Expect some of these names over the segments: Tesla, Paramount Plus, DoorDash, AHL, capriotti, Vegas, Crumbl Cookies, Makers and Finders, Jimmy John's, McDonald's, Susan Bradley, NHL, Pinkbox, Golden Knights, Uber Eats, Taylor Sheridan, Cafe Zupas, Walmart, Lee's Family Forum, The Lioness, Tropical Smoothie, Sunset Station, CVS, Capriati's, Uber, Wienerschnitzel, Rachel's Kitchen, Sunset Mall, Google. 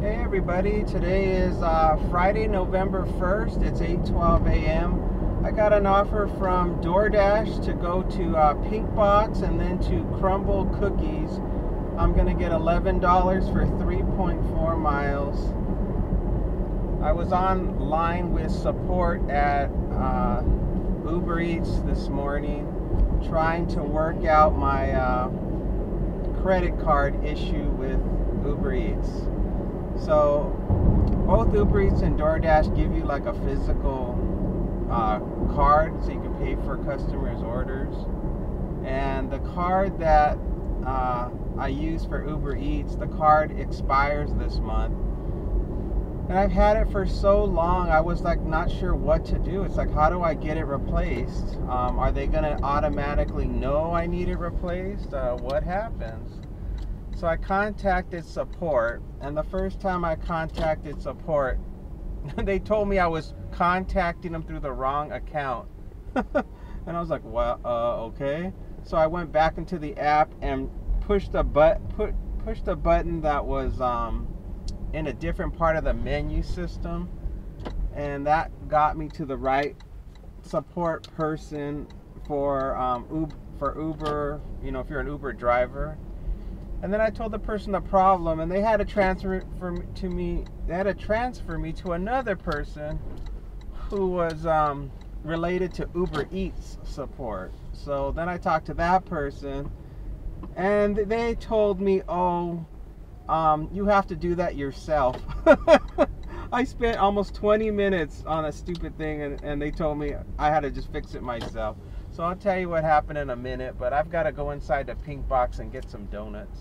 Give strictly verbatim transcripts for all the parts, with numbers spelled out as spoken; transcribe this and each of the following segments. Hey everybody, today is uh, Friday, November first. It's eight twelve a m I got an offer from DoorDash to go to uh, Pinkbox and then to Crumbl Cookies. I'm going to get eleven dollars for three point four miles. I was online with support at uh, Uber Eats this morning trying to work out my uh, credit card issue with Uber Eats. So both Uber Eats and DoorDash give you like a physical uh, card so you can pay for customers' orders. And the card that uh, I use for Uber Eats, the card expires this month. And I've had it for so long, I was like not sure what to do. It's like, how do I get it replaced? Um, are they gonna automatically know I need it replaced? Uh, what happens? So I contacted support, and the first time I contacted support, they told me I was contacting them through the wrong account. And I was like, well, uh, okay. So I went back into the app and pushed a, but, put, pushed a button that was um, in a different part of the menu system, and that got me to the right support person for, um, Uber, for Uber, you know, if you're an Uber driver. And then I told the person the problem, and they had to transfer for to me. They had to transfer me to another person who was um, related to Uber Eats support. So then I talked to that person, and they told me, "Oh, um, you have to do that yourself." I spent almost twenty minutes on a stupid thing, and, and they told me I had to just fix it myself. So I'll tell you what happened in a minute, but I've got to go inside the Pinkbox and get some donuts.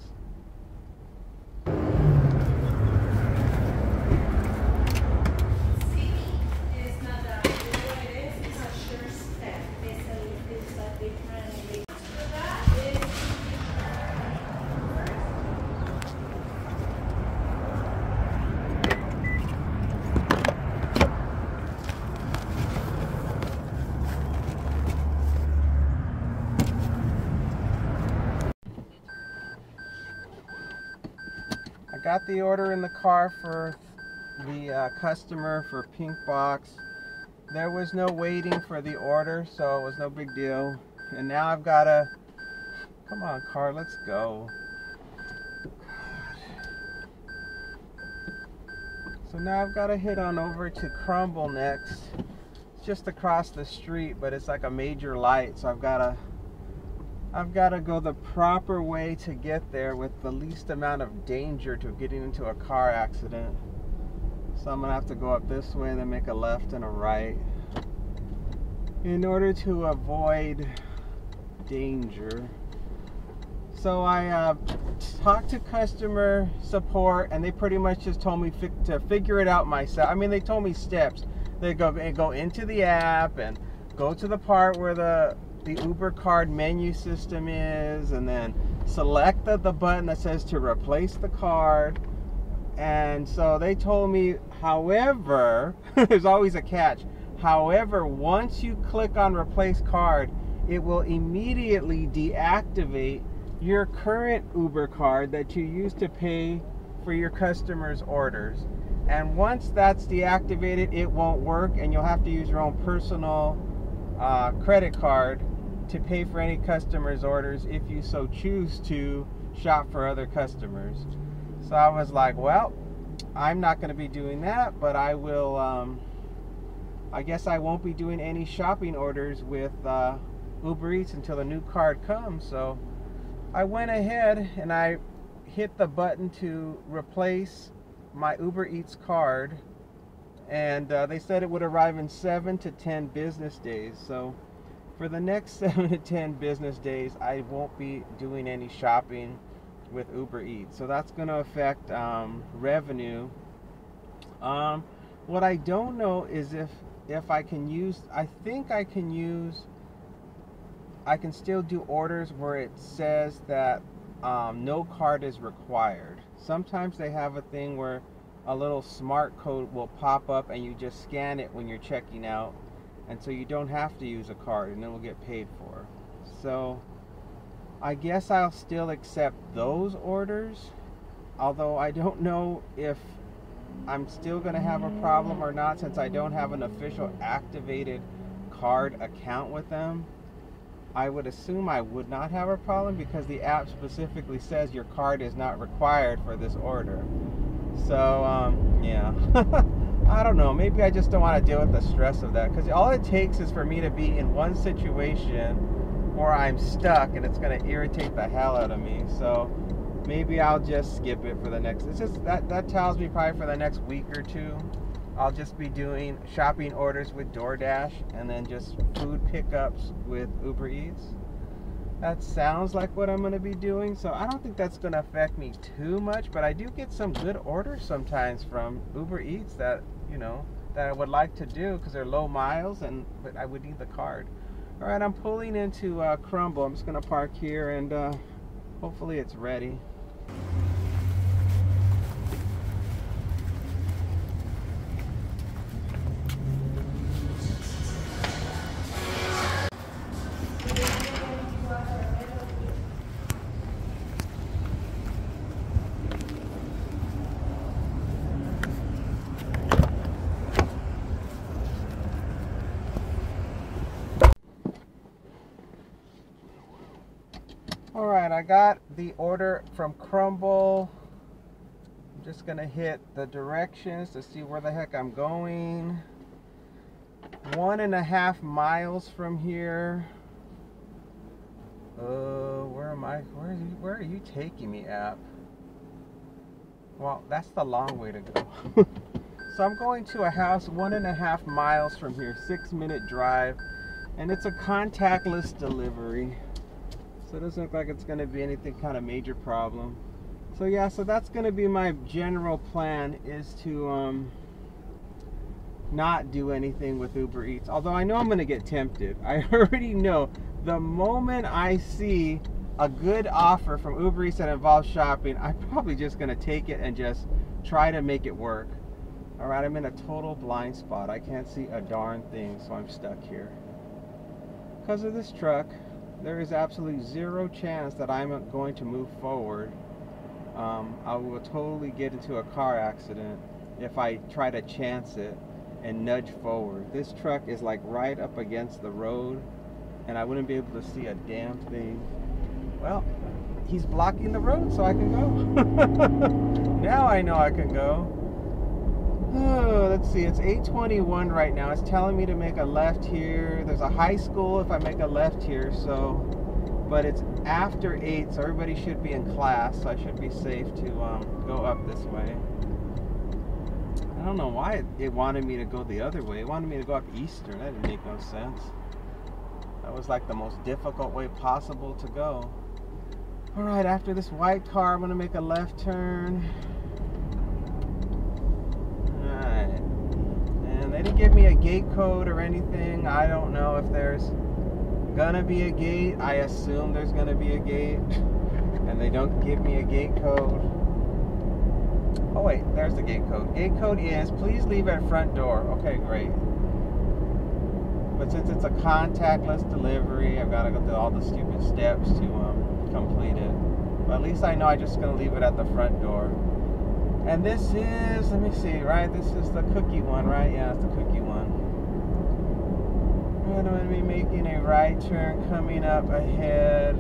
Got the order in the car for the uh, customer for Pinkbox. There was no waiting for the order, so it was no big deal. And now I've got a, come on car, let's go. So now I've got to head on over to Crumbl next. It's just across the street, but it's like a major light, so I've got to I've got to go the proper way to get there with the least amount of danger to getting into a car accident. So I'm going to have to go up this way and then make a left and a right in order to avoid danger. So I uh, talked to customer support, and they pretty much just told me fi to figure it out myself. I mean, they told me steps. They go, they go into the app and go to the part where the the Uber card menu system is, and then select the, the button that says to replace the card. And so they told me, however, there's always a catch. However, once you click on replace card, it will immediately deactivate your current Uber card that you use to pay for your customers' orders. And once that's deactivated, it won't work, and you'll have to use your own personal uh, credit card to pay for any customer's orders if you so choose to shop for other customers. So I was like, well, I'm not going to be doing that, but I will, um, I guess I won't be doing any shopping orders with uh, Uber Eats until the new card comes. So I went ahead and I hit the button to replace my Uber Eats card, and uh, they said it would arrive in seven to ten business days. So for the next seven to ten business days, I won't be doing any shopping with Uber Eats. So that's going to affect um, revenue. Um, what I don't know is if, if I can use, I think I can use, I can still do orders where it says that um, no card is required. Sometimes they have a thing where a little smart code will pop up and you just scan it when you're checking out. And so you don't have to use a card, and it will get paid for. So I guess I'll still accept those orders, although I don't know if I'm still going to have a problem or not, since I don't have an official activated card account with them. I would assume I would not have a problem because the app specifically says your card is not required for this order. So, um, yeah. I don't know. Maybe I just don't want to deal with the stress of that, because all it takes is for me to be in one situation where I'm stuck and it's going to irritate the hell out of me. So maybe I'll just skip it for the next. It's just that that tells me probably for the next week or two, I'll just be doing shopping orders with DoorDash and then just food pickups with Uber Eats. That sounds like what I'm going to be doing, so I don't think that's going to affect me too much, but I do get some good orders sometimes from Uber Eats that, you know, that I would like to do because they're low miles, and but I would need the card. All right, I'm pulling into uh, Crumbl. I'm just going to park here, and uh, hopefully it's ready. I got the order from Crumbl. I'm just going to hit the directions to see where the heck I'm going. One and a half miles from here. Uh, where am I? Where are you, where are you taking me, app? Well, that's the long way to go. So I'm going to a house one and a half miles from here, six minute drive, and it's a contactless delivery. So it doesn't look like it's going to be anything kind of major problem. So yeah, so that's going to be my general plan, is to um, not do anything with Uber Eats. Although I know I'm going to get tempted. I already know the moment I see a good offer from Uber Eats that involves shopping, I'm probably just going to take it and just try to make it work. All right, I'm in a total blind spot. I can't see a darn thing, so I'm stuck here. Because of this truck, there is absolutely zero chance that I'm going to move forward. Um, I will totally get into a car accident if I try to chance it and nudge forward. This truck is like right up against the road, and I wouldn't be able to see a damn thing. Well, he's blocking the road, so I can go. Now I know I can go. Oh, let's see, it's eight twenty-one right now. It's telling me to make a left here. There's a high school if I make a left here, so, but it's after eight, so everybody should be in class, so I should be safe to um, go up this way. I don't know why it, it wanted me to go the other way. It wanted me to go up Eastern. That didn't make no sense. That was like the most difficult way possible to go. All right, after this white car, I'm going to make a left turn. They didn't give me a gate code or anything. I don't know if there's gonna be a gate. I assume there's gonna be a gate, and they don't give me a gate code. Oh wait, there's the gate code. Gate code is, please leave at front door. Okay, great. But since it's a contactless delivery, I've got to go through all the stupid steps to um, complete it. But at least I know I'm just gonna leave it at the front door. And this is, let me see, right? This is the cookie one, right? Yeah, it's the cookie one. I'm going to be making a right turn coming up ahead.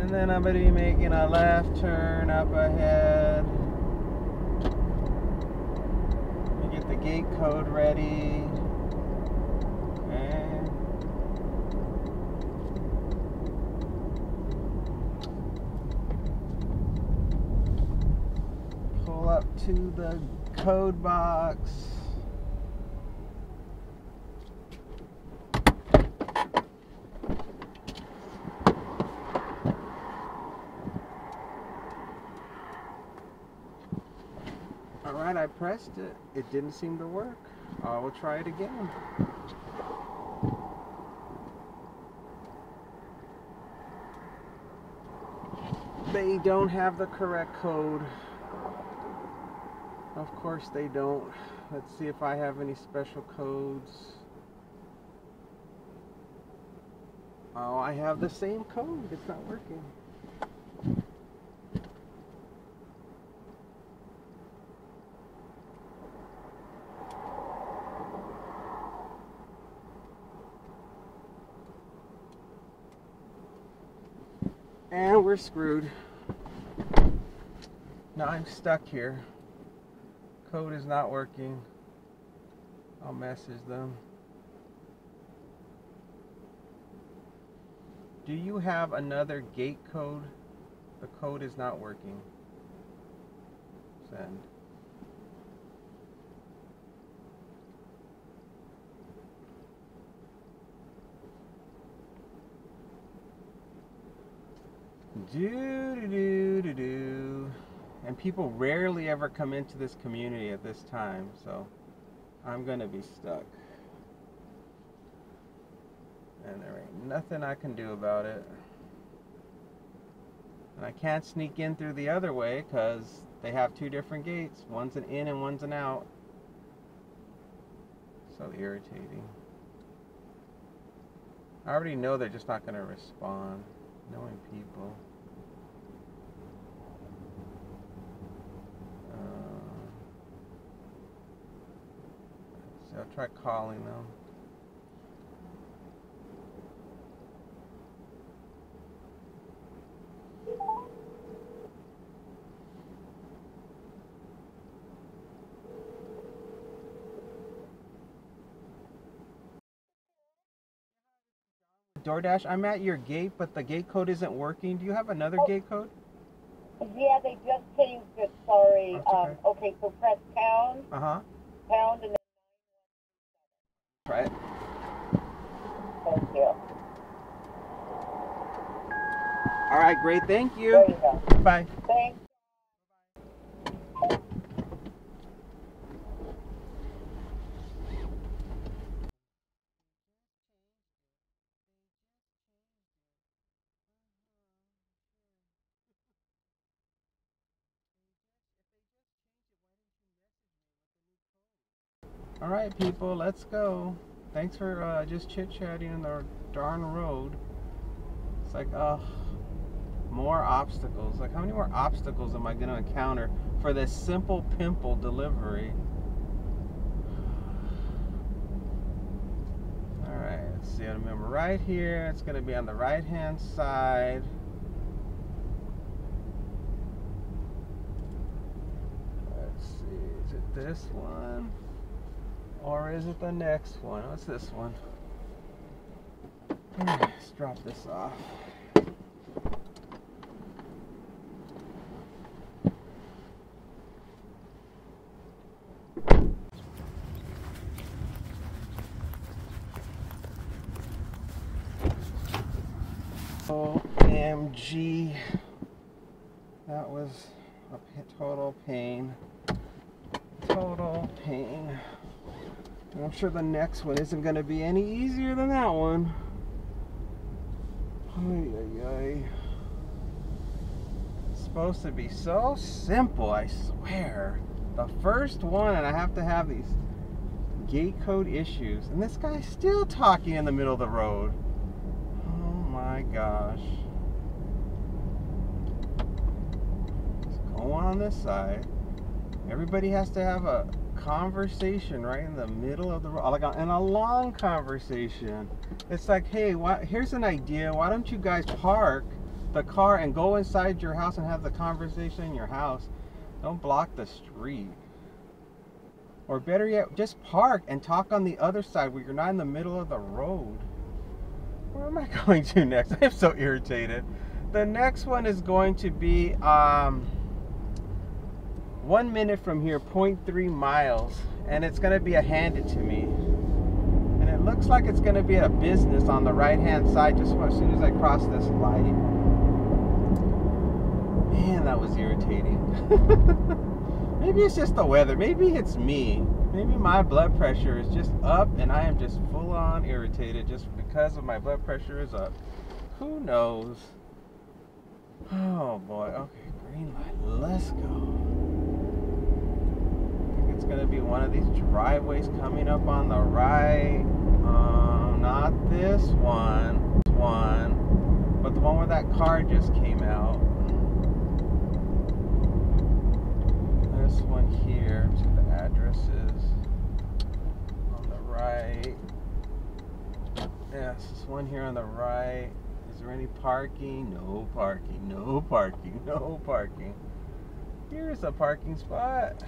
And then I'm going to be making a left turn up ahead. Let me get the gate code ready. To the code box. All right, I pressed it. It didn't seem to work. I will try it again. They don't have the correct code. Of course they don't. Let's see if I have any special codes. Oh, I have the same code. It's not working. And we're screwed. Now I'm stuck here. Code is not working. I'll message them. Do you have another gate code? The code is not working. Send. Do do do do do. And people rarely ever come into this community at this time, so I'm gonna be stuck. And there ain't nothing I can do about it. And I can't sneak in through the other way because they have two different gates. One's an in and one's an out. So irritating. I already know they're just not gonna respond. Knowing people. Uh, so I'll try calling them. DoorDash, I'm at your gate, but the gate code isn't working. Do you have another oh. gate code? Yeah, they just changed it. Sorry. Oh, um, okay. okay, so press pound. Uh huh. Pound and then. Right. Thank you. All right, great. Thank you. There you go. Bye. Thanks. All right, people, let's go. Thanks for uh, just chit-chatting on the darn road. It's like, ugh, more obstacles. Like, how many more obstacles am I going to encounter for this simple pimple delivery? All right, let's see. I remember right here. It's going to be on the right-hand side. Let's see. Is it this one? Or is it the next one? What's this one? Let's drop this off. O M G. That was a total pain. Total pain. I'm sure the next one isn't going to be any easier than that one. Ay, ay, ay. It's supposed to be so simple, I swear. The first one, and I have to have these gate code issues. And this guy's still talking in the middle of the road. Oh my gosh. It's going on this side. Everybody has to have a conversation right in the middle of the road, like in a long conversation. It's like, hey, why, here's an idea. Why don't you guys park the car and go inside your house and have the conversation in your house? Don't block the street. Or better yet, just park and talk on the other side where you're not in the middle of the road. Where am I going to next? I'm so irritated. The next one is going to be um one minute from here, point three miles, and it's going to be a handed to me, and it looks like it's going to be a business on the right hand side just as soon as I cross this light. Man, that was irritating. Maybe it's just the weather. Maybe it's me. Maybe my blood pressure is just up and I am just full on irritated just because of my blood pressure is up. Who knows? Oh boy. Okay, green light, let's go. It's going to be one of these driveways coming up on the right. Um, not this one. This one. but the one where that car just came out. This one here, so the address is on the right. Yes, this one here on the right. Is there any parking? No parking, no parking, no parking. Here's a parking spot.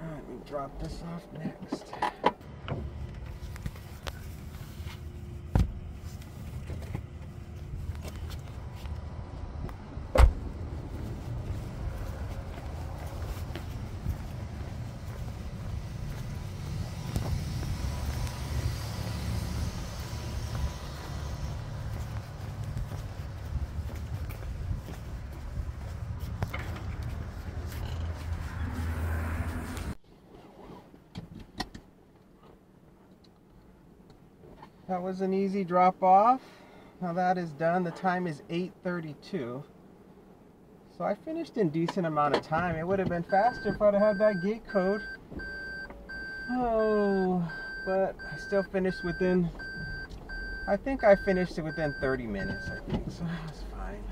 Let me drop this off next. That was an easy drop off. Now that is done. The time is eight thirty-two. So I finished in decent amount of time. It would have been faster if I'd have had that gate code. Oh, but I still finished within, I think I finished it within thirty minutes, I think. So that was fine.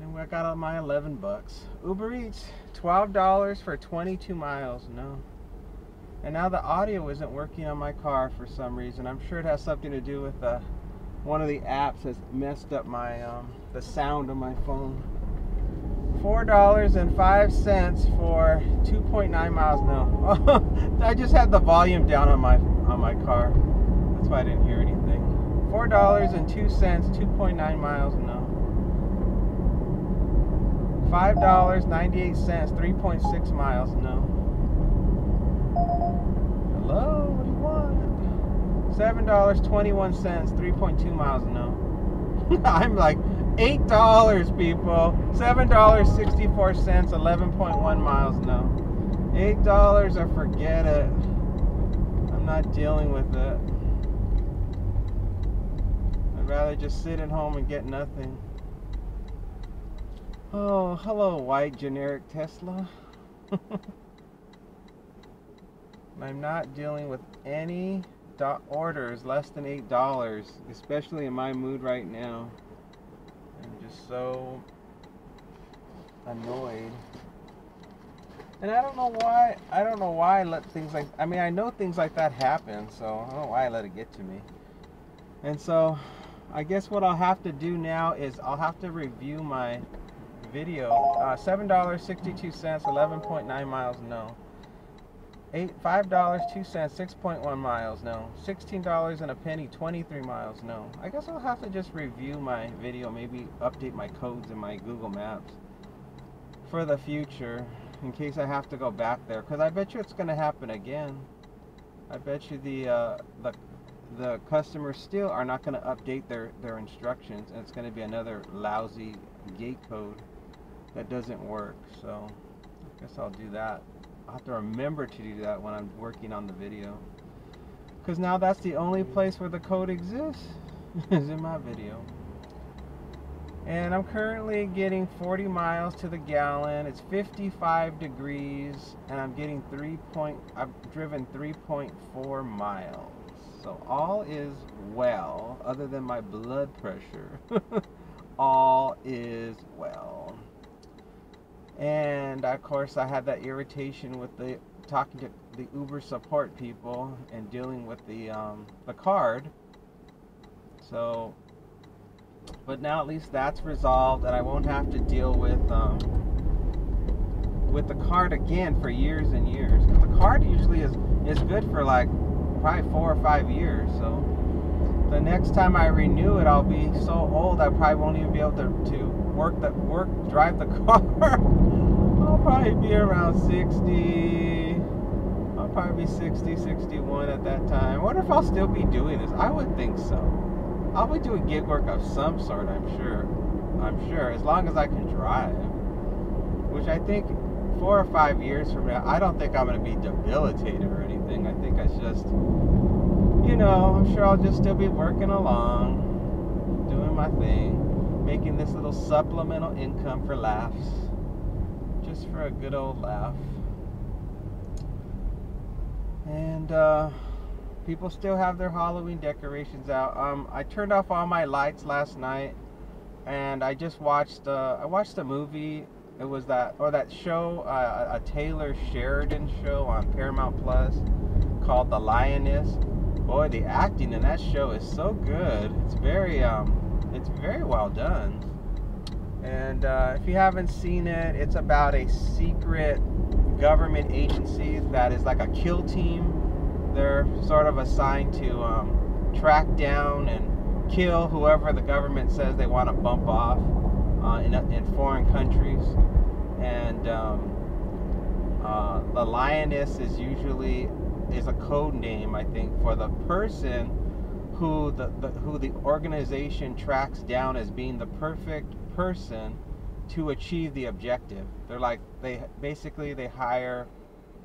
And then I got out my eleven bucks. Uber Eats, twelve dollars for twenty-two miles. No. And now the audio isn't working on my car for some reason. I'm sure it has something to do with uh, one of the apps has messed up my um, the sound on my phone. four dollars and five cents for two point nine miles. No, I just had the volume down on my on my car. That's why I didn't hear anything. four dollars and two cents, two point nine miles. No. five dollars and ninety-eight cents, three point six miles. No. Hello, what do you want? seven dollars and twenty-one cents, three point two miles, no. I'm like, eight dollars, people. seven dollars and sixty-four cents, eleven point one miles, no. eight dollars or forget it. I'm not dealing with it. I'd rather just sit at home and get nothing. Oh, hello, white generic Tesla. I'm not dealing with any orders less than eight dollars, especially in my mood right now. I'm just so annoyed. And I don't know why, I don't know why I let things like, I mean, I know things like that happen, so I don't know why I let it get to me. And so, I guess what I'll have to do now is I'll have to review my video. Uh, seven dollars and sixty-two cents, eleven point nine miles, no. Eight, five dollars, two cents, six point one miles, no. sixteen dollars and a penny, twenty-three miles, no. I guess I'll have to just review my video, maybe update my codes in my Google Maps for the future in case I have to go back there, because I bet you it's going to happen again. I bet you the, uh, the, the customers still are not going to update their, their instructions, and it's going to be another lousy gate code that doesn't work, so I guess I'll do that. I have to remember to do that when I'm working on the video, because now that's the only place where the code exists is in my video. And I'm currently getting forty miles to the gallon. It's fifty-five degrees, and I'm getting three point. I've driven three point four miles, so all is well, other than my blood pressure. All is well. And of course I had that irritation with the talking to the Uber support people and dealing with the um, the card. So, but now at least that's resolved, and I won't have to deal with um, with the card again for years and years. Because the card usually is is good for like probably four or five years. So the next time I renew it, I'll be so old I probably won't even be able to to work the work drive the car. I'll probably be around sixty. I'll probably be sixty, sixty-one at that time. I wonder if I'll still be doing this. I would think so. I'll be doing gig work of some sort, I'm sure. I'm sure, as long as I can drive. Which I think four or five years from now, I don't think I'm going to be debilitated or anything. I think I just, you know, I'm sure I'll just still be working along, doing my thing, making this little supplemental income for laughs. Just for a good old laugh. And uh, People still have their Halloween decorations out. Um, I turned off all my lights last night, and I just watched. Uh, I watched a movie. It was that or that show, uh, a Taylor Sheridan show on Paramount Plus called The Lioness. Boy, the acting in that show is so good. It's very, um, it's very well done. And uh, if you haven't seen it, it's about a secret government agency that is like a kill team. They're sort of assigned to um, track down and kill whoever the government says they want to bump off uh, in, in foreign countries. And um, uh, the Lioness is usually is a code name, I think, for the person who the, the who the organization tracks down as being the perfect person to achieve the objective. They're like they basically they hire.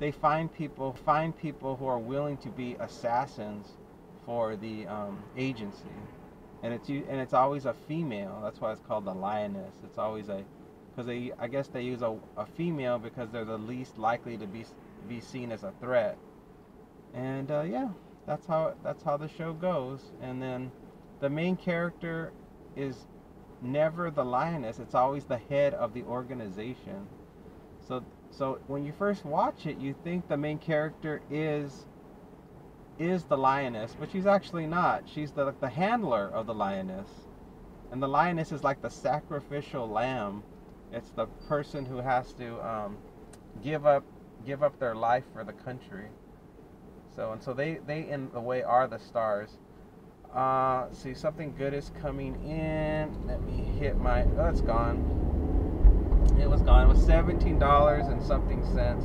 They find people, find people who are willing to be assassins for the um, agency, and it's and it's always a female. That's why it's called the Lioness. It's always a, because they I guess they use a, a female because they're the least likely to be be seen as a threat. And uh, yeah, that's how that's how the show goes. And then the main character is never the Lioness. It's always the head of the organization. So. So when you first watch it, you think the main character is is the Lioness, but she's actually not. She's the the handler of the Lioness, and the Lioness is like the sacrificial lamb. It's the person who has to um, give up give up their life for the country. So and so they they in a way are the stars. Uh, see, something good is coming in. Let me hit my. Oh, it's gone. It was gone. It was seventeen dollars and something cents.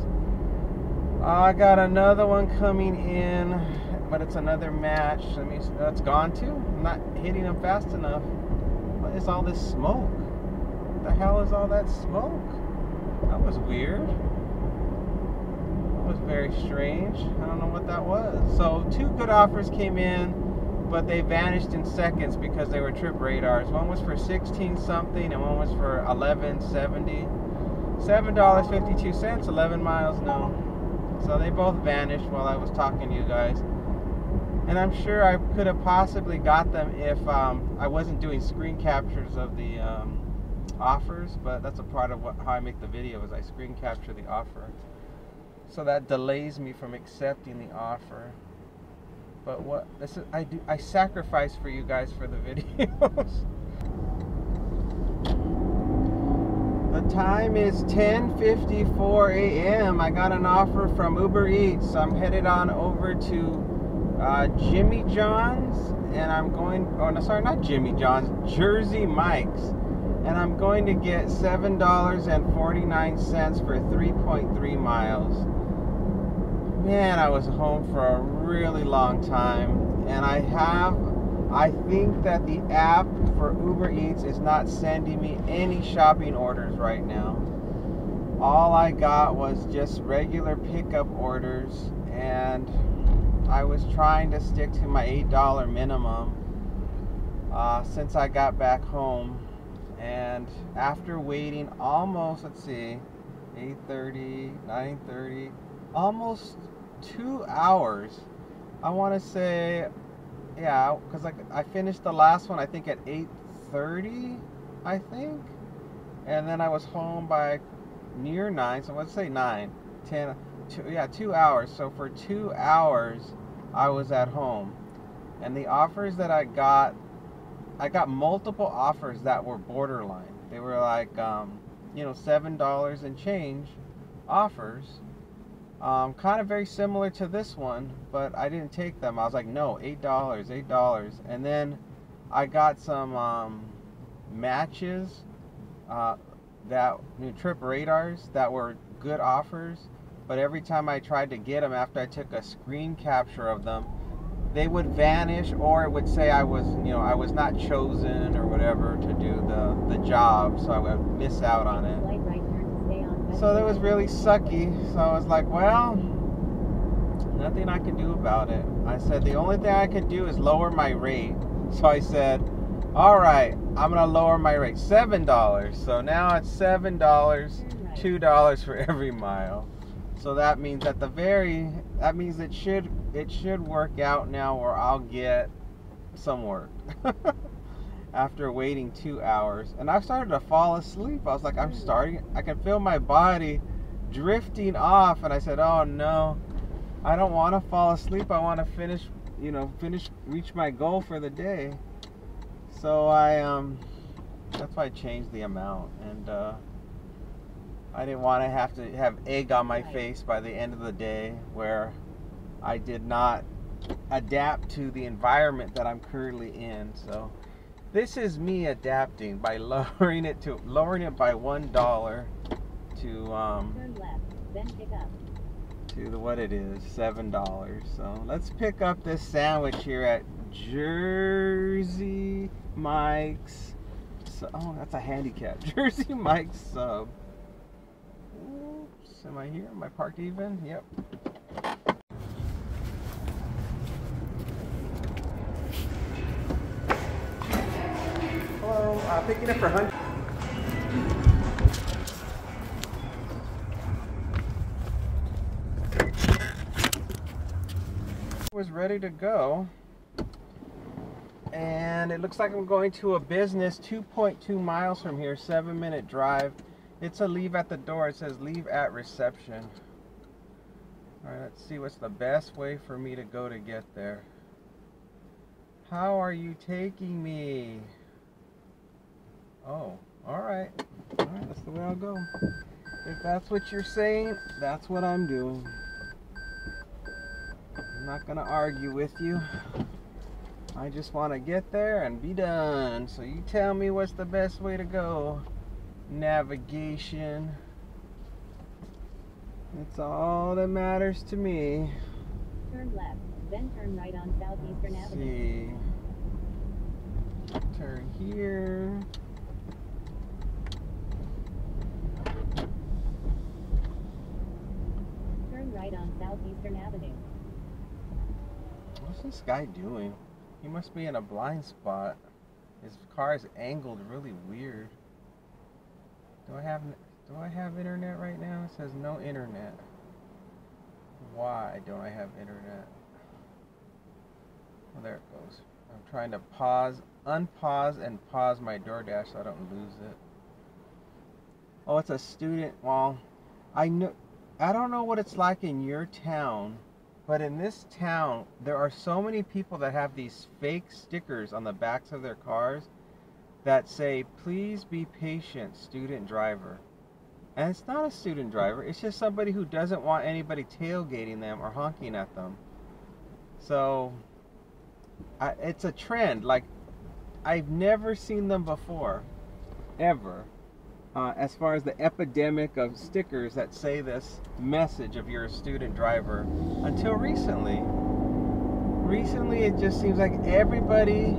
I got another one coming in, but it's another match. Let me. That's gone too. I'm not hitting them fast enough. What is all this smoke? What the hell is all that smoke? That was weird. That was very strange. I don't know what that was. So two good offers came in, but they vanished in seconds because they were trip radars. One was for sixteen something and one was for eleven seventy. seven dollars and fifty-two cents, eleven miles, no. So they both vanished while I was talking to you guys. And I'm sure I could have possibly got them if um, I wasn't doing screen captures of the um, offers, but that's a part of what, how I make the video is I screen capture the offer. So that delays me from accepting the offer. But what this is, I do, I sacrifice for you guys for the videos. The time is ten fifty-four a m I got an offer from Uber Eats. I'm headed on over to uh, Jimmy John's, and I'm going. Oh no, sorry, not Jimmy John's, Jersey Mike's, and I'm going to get seven dollars and forty-nine cents for three point three miles. Man, I was home for a really long time, and I have, I think that the app for Uber Eats is not sending me any shopping orders right now. All I got was just regular pickup orders, and I was trying to stick to my eight dollar minimum uh, since I got back home, and after waiting almost, let's see, eight thirty, nine thirty, almost two hours. I want to say, yeah, because I, I finished the last one I think at eight thirty, I think, and then I was home by near nine, so let's say nine, ten, two, yeah, two hours. So for two hours I was at home, and the offers that I got, I got multiple offers that were borderline. They were like, um, you know, seven dollars and change offers. Um, kind of very similar to this one, but I didn't take them. I was like, no, eight dollars, eight dollars. And then I got some um, matches uh, that new trip radars that were good offers, but every time I tried to get them after I took a screen capture of them, they would vanish, or it would say I was, you know, I was not chosen or whatever to do the the job, so I would miss out on it. So that was really sucky. So I was like, well, nothing I could do about it. I said, the only thing I could do is lower my rate. So I said, all right, I'm going to lower my rate, seven dollars. So now it's seven dollars, two dollars for every mile. So that means at the very, that means it should, it should work out now, or I'll get some work after waiting two hours. And I started to fall asleep. I was like, I'm starting, I can feel my body drifting off. And I said, oh no, I don't want to fall asleep. I want to finish, you know, finish, reach my goal for the day. So I, um, that's why I changed the amount. And, uh, I didn't want to have to have egg on my face by the end of the day where I did not adapt to the environment that I'm currently in. So this is me adapting by lowering it to lowering it by one dollar to um turn left, then pick up to the what it is, seven dollars. So let's pick up this sandwich here at Jersey Mike's. So, oh, that's a handicap. Jersey Mike's sub. Am I here? Am I parked even? Yep. Hello, uh, picking up for one hundred. I was ready to go. And it looks like I'm going to a business two point two miles from here, seven minute drive. It's a leave at the door. It says leave at reception. All right, let's see what's the best way for me to go to get there. How are you taking me? Oh, all right. All right, that's the way I'll go. If that's what you're saying, that's what I'm doing. I'm not gonna argue with you. I just want to get there and be done. So you tell me what's the best way to go. Navigation, that's all that matters to me. Turn left, then turn right on Southeastern Avenue. See, turn here. Turn right on Southeastern Avenue. What's this guy doing? He must be in a blind spot. His car is angled really weird. Do I have do I have internet right now? It says no internet. Why don't I have internet? Well, there it goes. I'm trying to pause, unpause, and pause my DoorDash so I don't lose it. Oh, it's a student. Well, I know I don't know what it's like in your town, but in this town there are so many people that have these fake stickers on the backs of their cars that say, please be patient, student driver. And it's not a student driver, it's just somebody who doesn't want anybody tailgating them or honking at them. So, I, it's a trend, like, I've never seen them before, ever, uh, as far as the epidemic of stickers that say this message of you're a student driver, until recently. Recently, it just seems like everybody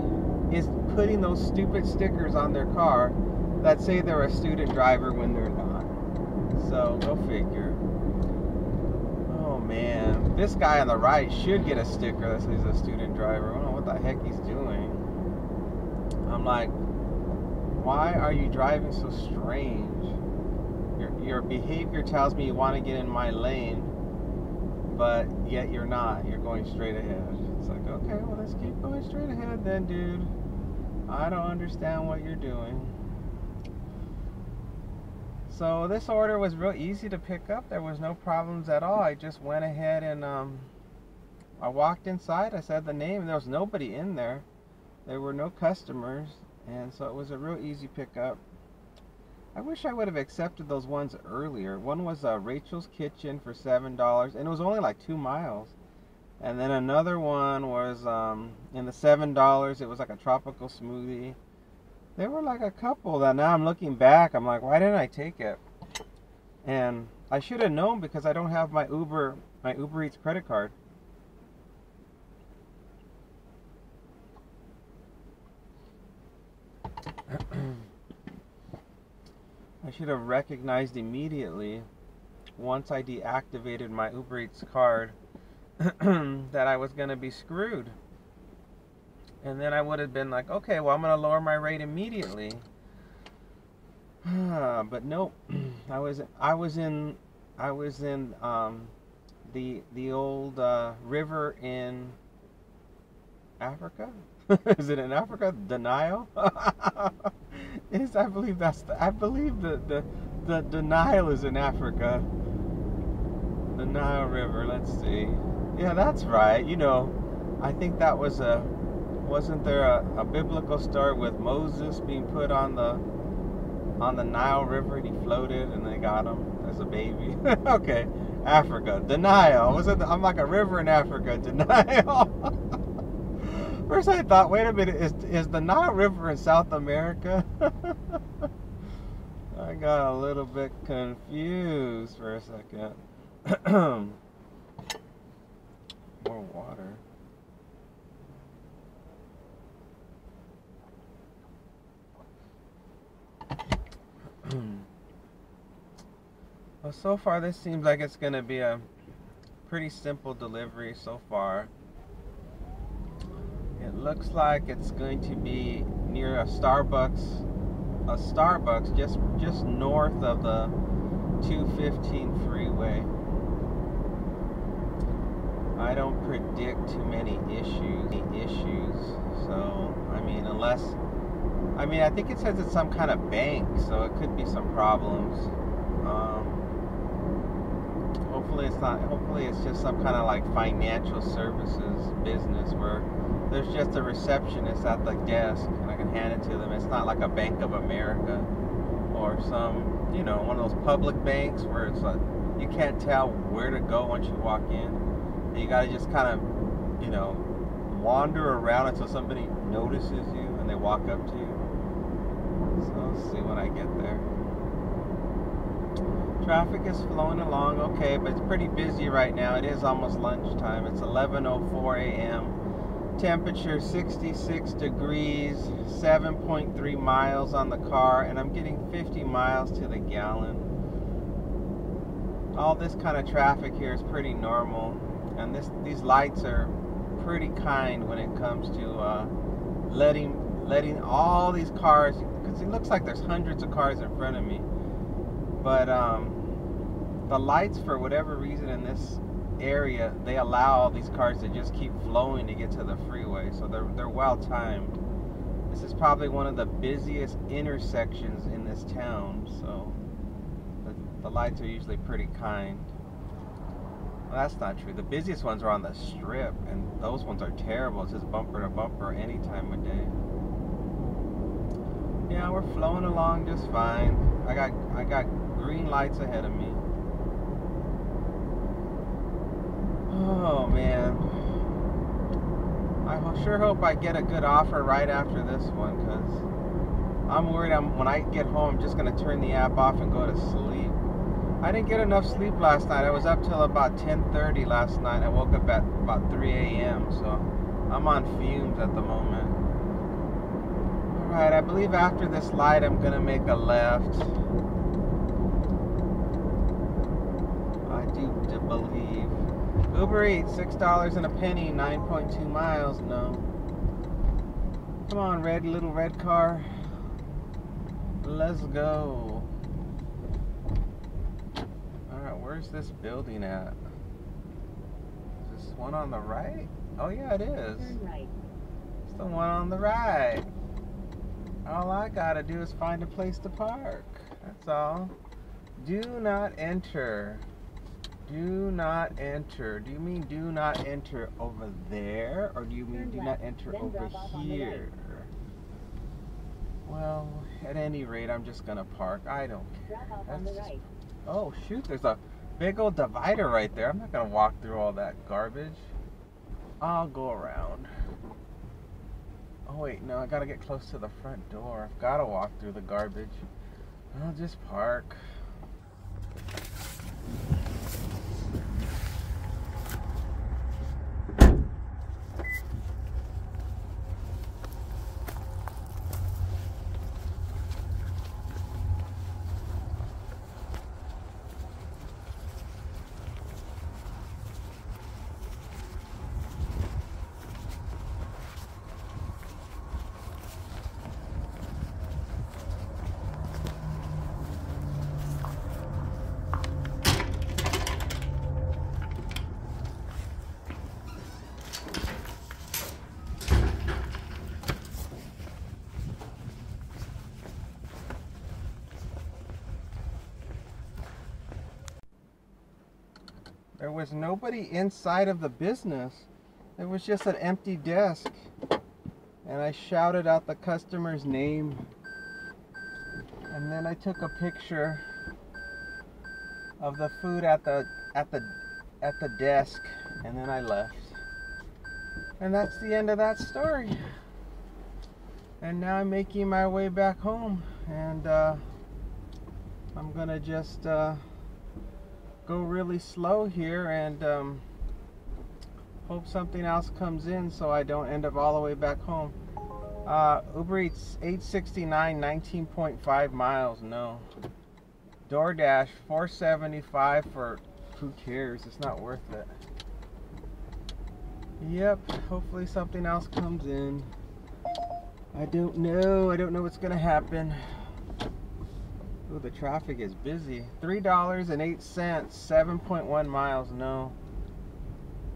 is putting those stupid stickers on their car that say they're a student driver when they're not. So, go figure. Oh man, this guy on the right should get a sticker that says a student driver. I don't know what the heck he's doing. I'm like, why are you driving so strange? Your, your behavior tells me you want to get in my lane, but yet you're not. You're going straight ahead. It's like, okay, well, let's keep going straight ahead then, dude. I don't understand what you're doing. So this order was real easy to pick up. There was no problems at all. I just went ahead and um, I walked inside. I said the name, and there was nobody in there. There were no customers, and so it was a real easy pickup. I wish I would have accepted those ones earlier. One was uh, Rachel's Kitchen for seven dollars, and it was only like two miles. And then another one was um, in the seven dollars. It was like a tropical smoothie. There were like a couple that now I'm looking back, I'm like, why didn't I take it? And I should have known because I don't have my Uber, my Uber Eats credit card. I should have recognized immediately once I deactivated my Uber Eats card that I was going to be screwed. And then I would have been like, okay, well, I'm going to lower my rate immediately. But nope, I was I was in I was in um, the the old uh, river in Africa. Is it in Africa? The Nile? Is I believe that's the, I believe the the the, the Nile is in Africa. The Nile River. Let's see. Yeah, that's right. You know, I think that was a wasn't there a, a biblical story with Moses being put on the on the Nile River and he floated and they got him as a baby? Okay, Africa. The Nile. Was it? The, I'm like a river in Africa. The Nile. First I thought, wait a minute, is, is the Nile River in South America? I got a little bit confused for a second. More water. Well, so far this seems like it's going to be a pretty simple delivery so far. It looks like it's going to be near a Starbucks, a Starbucks just just north of the two fifteen freeway. I don't predict too many issues, issues. So I mean, unless, I mean, I think it says it's some kind of bank, so it could be some problems. Um, hopefully it's not. Hopefully it's just some kind of like financial services business where there's just a receptionist at the desk and I can hand it to them. It's not like a Bank of America or some, you know, one of those public banks where it's like you can't tell where to go once you walk in. You gotta just kind of, you know, wander around until somebody notices you and they walk up to you. So I'll see when I get there. Traffic is flowing along okay, but it's pretty busy right now. It is almost lunchtime. It's eleven oh four a m Temperature sixty-six degrees, seven point three miles on the car, and I'm getting fifty miles to the gallon. All this kind of traffic here is pretty normal, and this these lights are pretty kind when it comes to uh, letting letting all these cars, because it looks like there's hundreds of cars in front of me, but um, the lights, for whatever reason in this area, they allow all these cars to just keep flowing to get to the freeway, so they're, they're well timed. This is probably one of the busiest intersections in this town, so the, the lights are usually pretty kind. Well, that's not true. The busiest ones are on the strip, and those ones are terrible. It's just bumper to bumper any time of day. Yeah, we're flowing along just fine. I got I got green lights ahead of me. Oh man, I sure hope I get a good offer right after this one, because I'm worried I'm, when I get home I'm just going to turn the app off and go to sleep. I didn't get enough sleep last night. I was up till about ten thirty last night. I woke up at about three a m so I'm on fumes at the moment. Alright, I believe after this light I'm going to make a left. I do believe Uber Eats, six dollars and a penny, nine point two miles, no. Come on, red, little red car. Let's go. Alright, where's this building at? Is this one on the right? Oh yeah, it is. Turn right. It's the one on the right. All I gotta do is find a place to park. That's all. Do not enter. Do not enter. Do you mean do not enter over there? Or do you mean do not enter over here? Well, at any rate, I'm just going to park. I don't care. That's just... Oh, shoot. There's a big old divider right there. I'm not going to walk through all that garbage. I'll go around. Oh, wait. No, I got to get close to the front door. I've got to walk through the garbage. I'll just park. was nobody inside of the business. It was just an empty desk. And I shouted out the customer's name. And then I took a picture of the food at the at the at the desk, and then I left. And that's the end of that story. And now I'm making my way back home, and uh, I'm gonna just uh, go really slow here and um, hope something else comes in so I don't end up all the way back home. Uh, Uber Eats eight sixty-nine, nineteen point five miles, no. DoorDash four seventy-five for who cares? It's not worth it. Yep, hopefully something else comes in. I don't know. I don't know what's gonna happen. Oh, the traffic is busy. three dollars and eight cents, seven point one miles, no.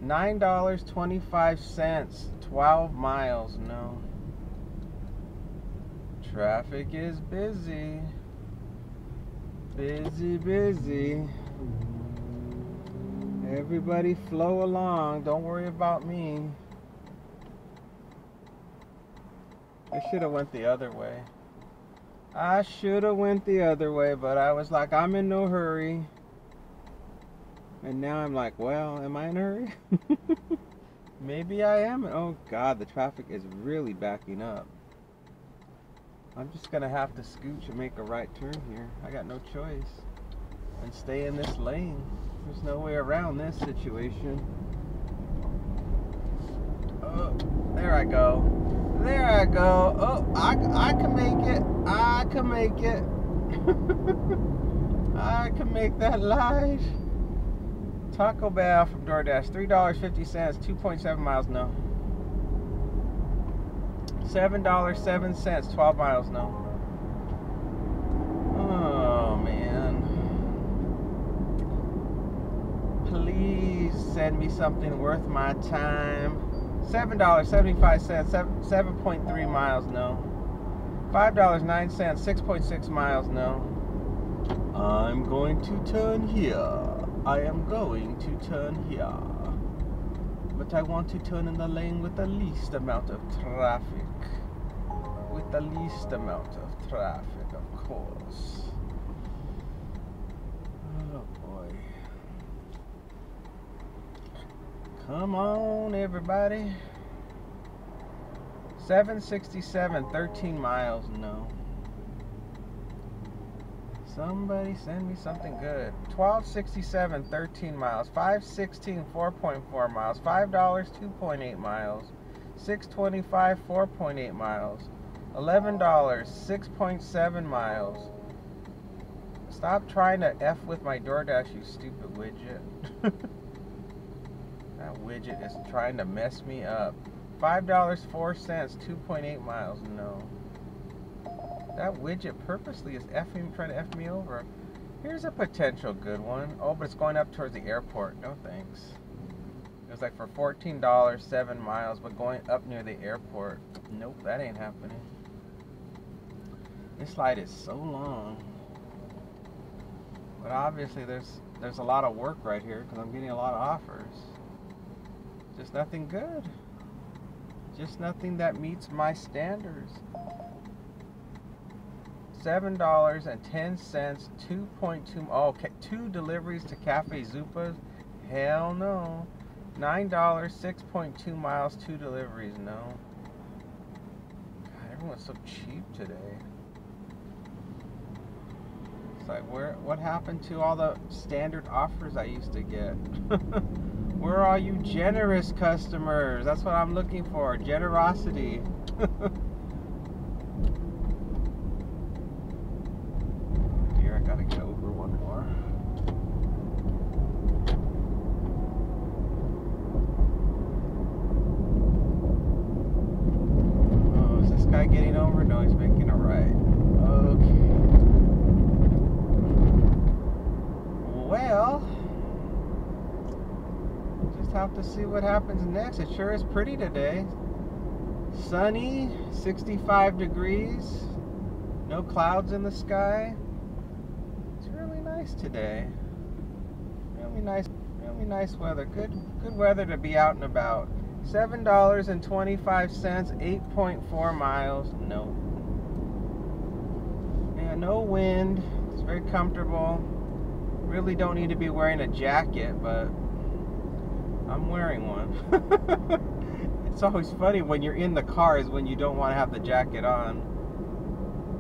nine dollars and twenty-five cents, twelve miles, no. Traffic is busy. Busy, busy. Everybody flow along. Don't worry about me. I should have went the other way. I should have went the other way, but I was like, I'm in no hurry. And now I'm like, well, am I in a hurry? Maybe I am. Oh, God, the traffic is really backing up. I'm just gonna have to scooch and make a right turn here. I got no choice. And stay in this lane. There's no way around this situation. Oh, there I go. There I go. Oh, I, I can make it. I can make it. I can make that live. Taco Bell from DoorDash. three dollars and fifty cents, two point seven miles, no. seven dollars and seven cents, twelve miles, no. Oh, man. Please send me something worth my time. seven dollars and seventy-five cents, seven point three miles, no. five dollars and nine cents, six point six miles, no. I'm going to turn here. I am going to turn here. But I want to turn in the lane with the least amount of traffic. With the least amount of traffic, of course. Oh boy. Come on, everybody. seven sixty-seven, thirteen miles, no. Somebody send me something good. twelve sixty-seven, thirteen miles. five sixteen, four point four miles. five dollars, two point eight miles. six twenty-five, four point eight miles. eleven dollars, six point seven miles. Stop trying to F with my DoorDash, you stupid widget. That widget is trying to mess me up. five dollars, four cents, two point eight miles. No. That widget purposely is effing, trying to F me over. Here's a potential good one. Oh, but it's going up towards the airport. No thanks. It was like for fourteen dollars, seven miles, but going up near the airport. Nope, that ain't happening. This slide is so long. But obviously there's there's a lot of work right here because I'm getting a lot of offers. Just nothing good. Just nothing that meets my standards. seven dollars and ten cents, two point two, oh, two deliveries to Cafe Zupas, hell no. nine dollars, six point two miles, two deliveries, no. God, everyone's so cheap today. It's like, where, what happened to all the standard offers I used to get? Where are you generous customers? That's what I'm looking for, generosity. To see what happens next. It sure is pretty today. Sunny, sixty-five degrees, no clouds in the sky. It's really nice today. Really nice. Really really nice weather. Good, good weather to be out and about. seven dollars and twenty-five cents, eight point four miles. No. Yeah, no wind. It's very comfortable. Really don't need to be wearing a jacket, but I'm wearing one. It's always funny when you're in the car is when you don't want to have the jacket on.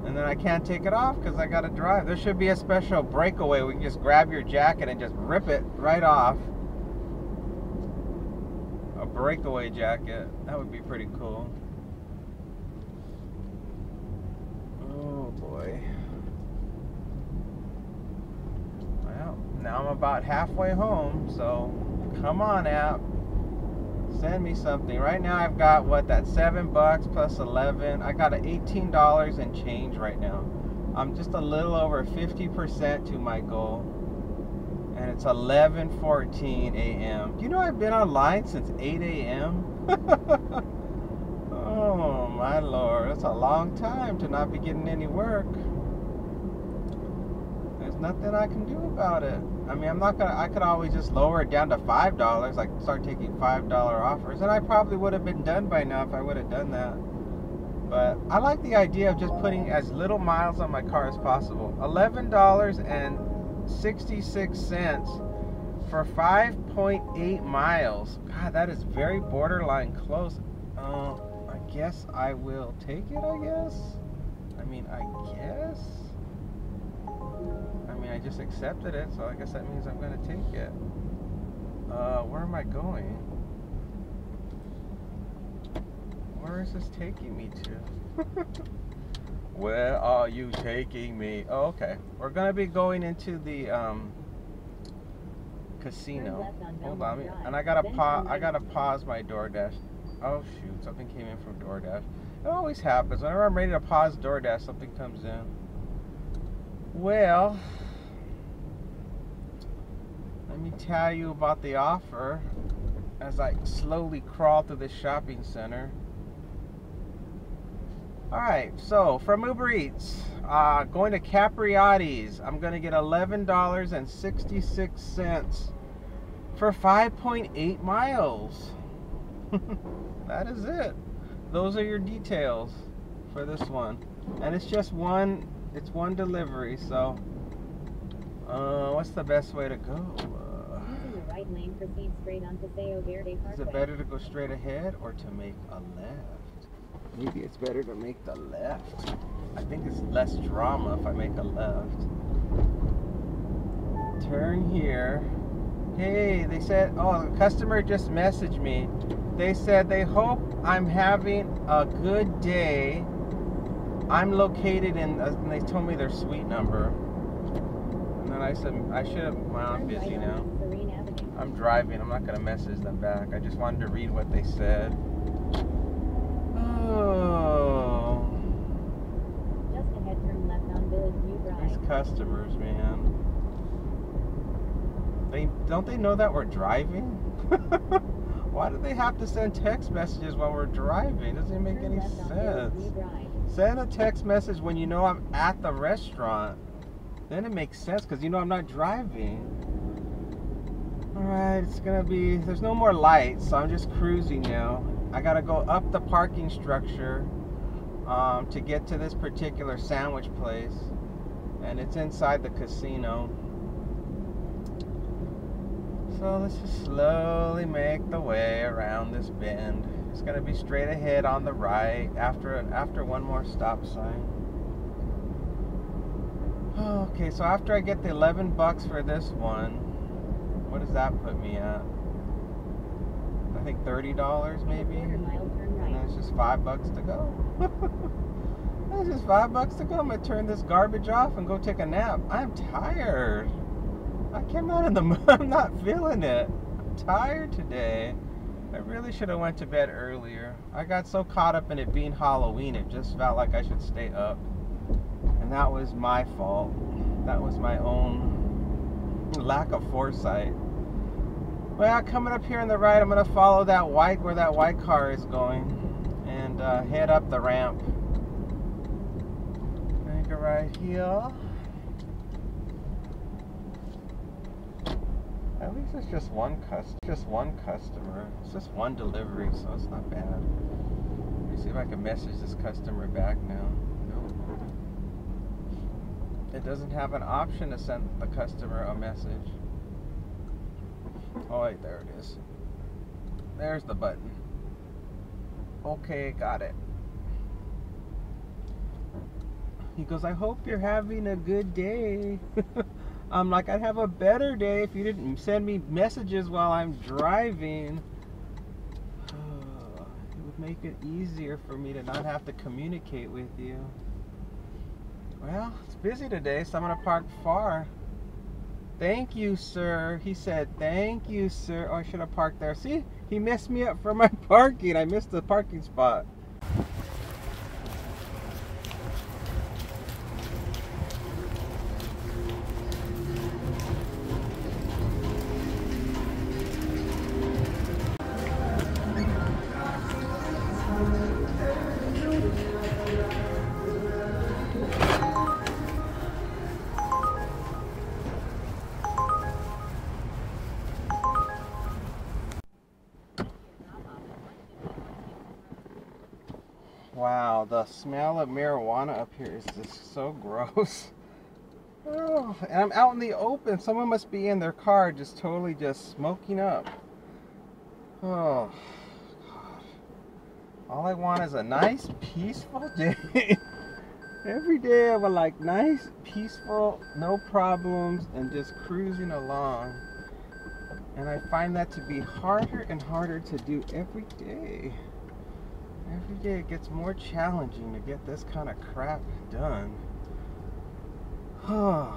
And then I can't take it off because I got to drive. There should be a special breakaway. We can just grab your jacket and just rip it right off. A breakaway jacket. That would be pretty cool. Oh boy. Well, now I'm about halfway home, so come on app, send me something. Right now I've got what, that seven bucks plus eleven. I got an eighteen dollars and change right now. I'm just a little over fifty percent to my goal. And it's eleven fourteen a m You know I've been online since eight a m Oh my lord, that's a long time to not be getting any work. There's nothing I can do about it. I mean, I'm not gonna. I could always just lower it down to five dollars. Like start taking five dollar offers, and I probably would have been done by now if I would have done that. But I like the idea of just putting as little miles on my car as possible. Eleven dollars and sixty-six cents for five point eight miles. God, that is very borderline close. Uh, I guess I will take it, I guess. I mean, I guess. I mean, I just accepted it, so I guess that means I'm going to take it. Uh, where am I going? Where is this taking me to? Where are you taking me? Oh, okay. We're going to be going into the um, casino. Hold on. And I got to pa I gotta pause my DoorDash. Oh, shoot. Something came in from DoorDash. It always happens. Whenever I'm ready to pause DoorDash, something comes in. Well, let me tell you about the offer as I slowly crawl through the shopping center. Alright, so from Uber Eats, uh, going to Capriati's, I'm going to get eleven dollars and sixty-six cents for five point eight miles. That is it. Those are your details for this one. And it's just one, it's one delivery, so uh, what's the best way to go? Uh, Using the right lane, proceed straight on Paseo Verde Parkway. Is it better to go straight ahead or to make a left? Maybe it's better to make the left. I think it's less drama if I make a left. Turn here. Hey, they said, oh, the customer just messaged me. They said they hope I'm having a good day. I'm located in, uh, and they told me their suite number. And then I said, I should have, well, I'm busy now. I'm driving, I'm not gonna message them back. I just wanted to read what they said. Oh. Just ahead, turn left on Village New Drive. These customers, man. They don't they know that we're driving? Why do they have to send text messages while we're driving? Doesn't it make any sense? Send a text message when you know I'm at the restaurant. Then it makes sense because you know I'm not driving. Alright, it's gonna be, there's no more lights, so I'm just cruising now. I gotta go up the parking structure um, to get to this particular sandwich place, and it's inside the casino. So let's just slowly make the way around this bend. It's gonna be straight ahead on the right after after one more stop sign. Okay, so after I get the eleven bucks for this one, what does that put me at? I think thirty dollars maybe, and there's just five bucks to go. There's just five bucks to go. I'm gonna turn this garbage off and go take a nap. I'm tired. I came out in the mud. I'm not feeling it. I'm tired today. I really should have went to bed earlier. I got so caught up in it being Halloween, it just felt like I should stay up, and that was my fault. That was my own lack of foresight. Well, coming up here on the right, I'm going to follow that white, where that white car is going, and uh, head up the ramp. Make a right here. At least it's just one cus- just one customer. It's just one delivery, so it's not bad. Let me see if I can message this customer back now. No. It doesn't have an option to send the customer a message. Oh wait, there it is. There's the button. Okay, got it. He goes, I hope you're having a good day. I'm like, I'd have a better day if you didn't send me messages while I'm driving. Oh, it would make it easier for me to not have to communicate with you. Well, it's busy today, so I'm gonna park far. Thank you, sir. He said, thank you, sir. Oh, I should have parked there. See, he messed me up for my parking. I missed the parking spot. Wow, the smell of marijuana up here is just so gross. Oh, and I'm out in the open. Someone must be in their car just totally just smoking up. Oh, God. All I want is a nice, peaceful day. Every day I would like nice, peaceful, no problems, and just cruising along. And I find that to be harder and harder to do every day. Every day it gets more challenging to get this kind of crap done. Turn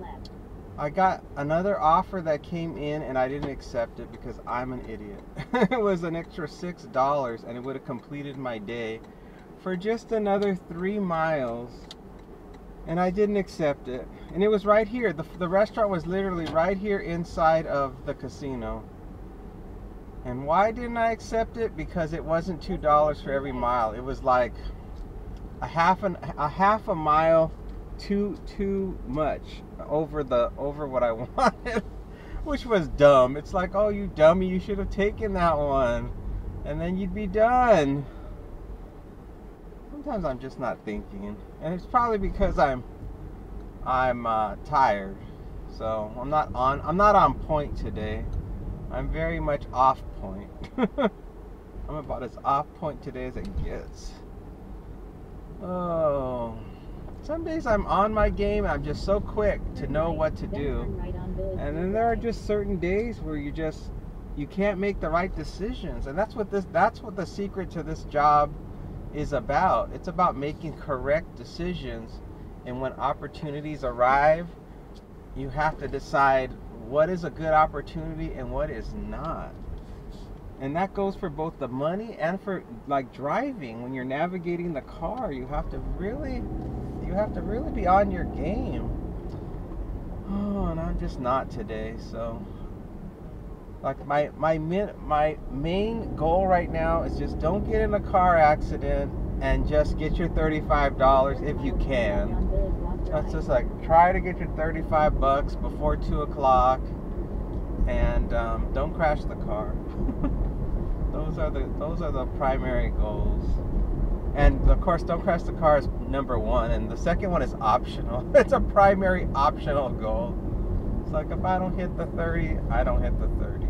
left. I got another offer that came in and I didn't accept it because I'm an idiot. It was an extra six dollars and it would have completed my day for just another three miles. And I didn't accept it. And it was right here. The, the restaurant was literally right here inside of the casino. And why didn't I accept it? Because it wasn't two dollars for every mile. It was like a half an a half a mile too too much over the over what I wanted, which was dumb. It's like, oh, you dummy, you should have taken that one, and then you'd be done. Sometimes I'm just not thinking, and it's probably because I'm I'm uh, tired, so I'm not on I'm not on point today. I'm very much off point. I'm about as off point today as it gets. Oh, some days I'm on my game and I'm just so quick to know what to do. And then there are just certain days where you just you can't make the right decisions, and that's what this that's what the secret to this job is about. It's about making correct decisions, and when opportunities arrive, you have to decide what is a good opportunity and what is not. And that goes for both the money and for like driving. When you're navigating the car, you have to really you have to really be on your game. Oh, and I'm just not today. So like my my min, my main goal right now is just don't get in a car accident and just get your thirty-five dollars if you can. That's just like, try to get your thirty-five bucks before two o'clock, and um, don't crash the car. Those are the those are the primary goals. And of course, don't crash the car is number one, and the second one is optional. It's a primary optional goal. It's like, if I don't hit the thirty, I don't hit the thirty.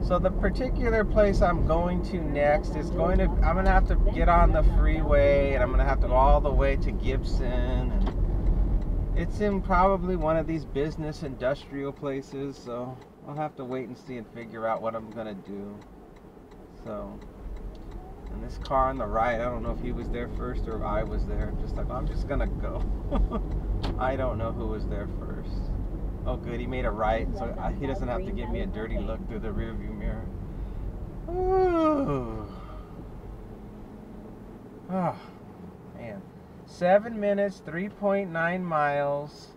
So the particular place I'm going to next is going to, I'm going to have to get on the freeway, and I'm going to have to go all the way to Gibson. And it's in probably one of these business industrial places, so I'll have to wait and see and figure out what I'm going to do. So, and this car on the right, I don't know if he was there first or if I was there. I'm just like, I'm just going to go. I don't know who was there first. Oh good, he made a right, so he doesn't have to give me a dirty look through the rearview mirror. Ooh. Oh, man. Seven minutes, three point nine miles.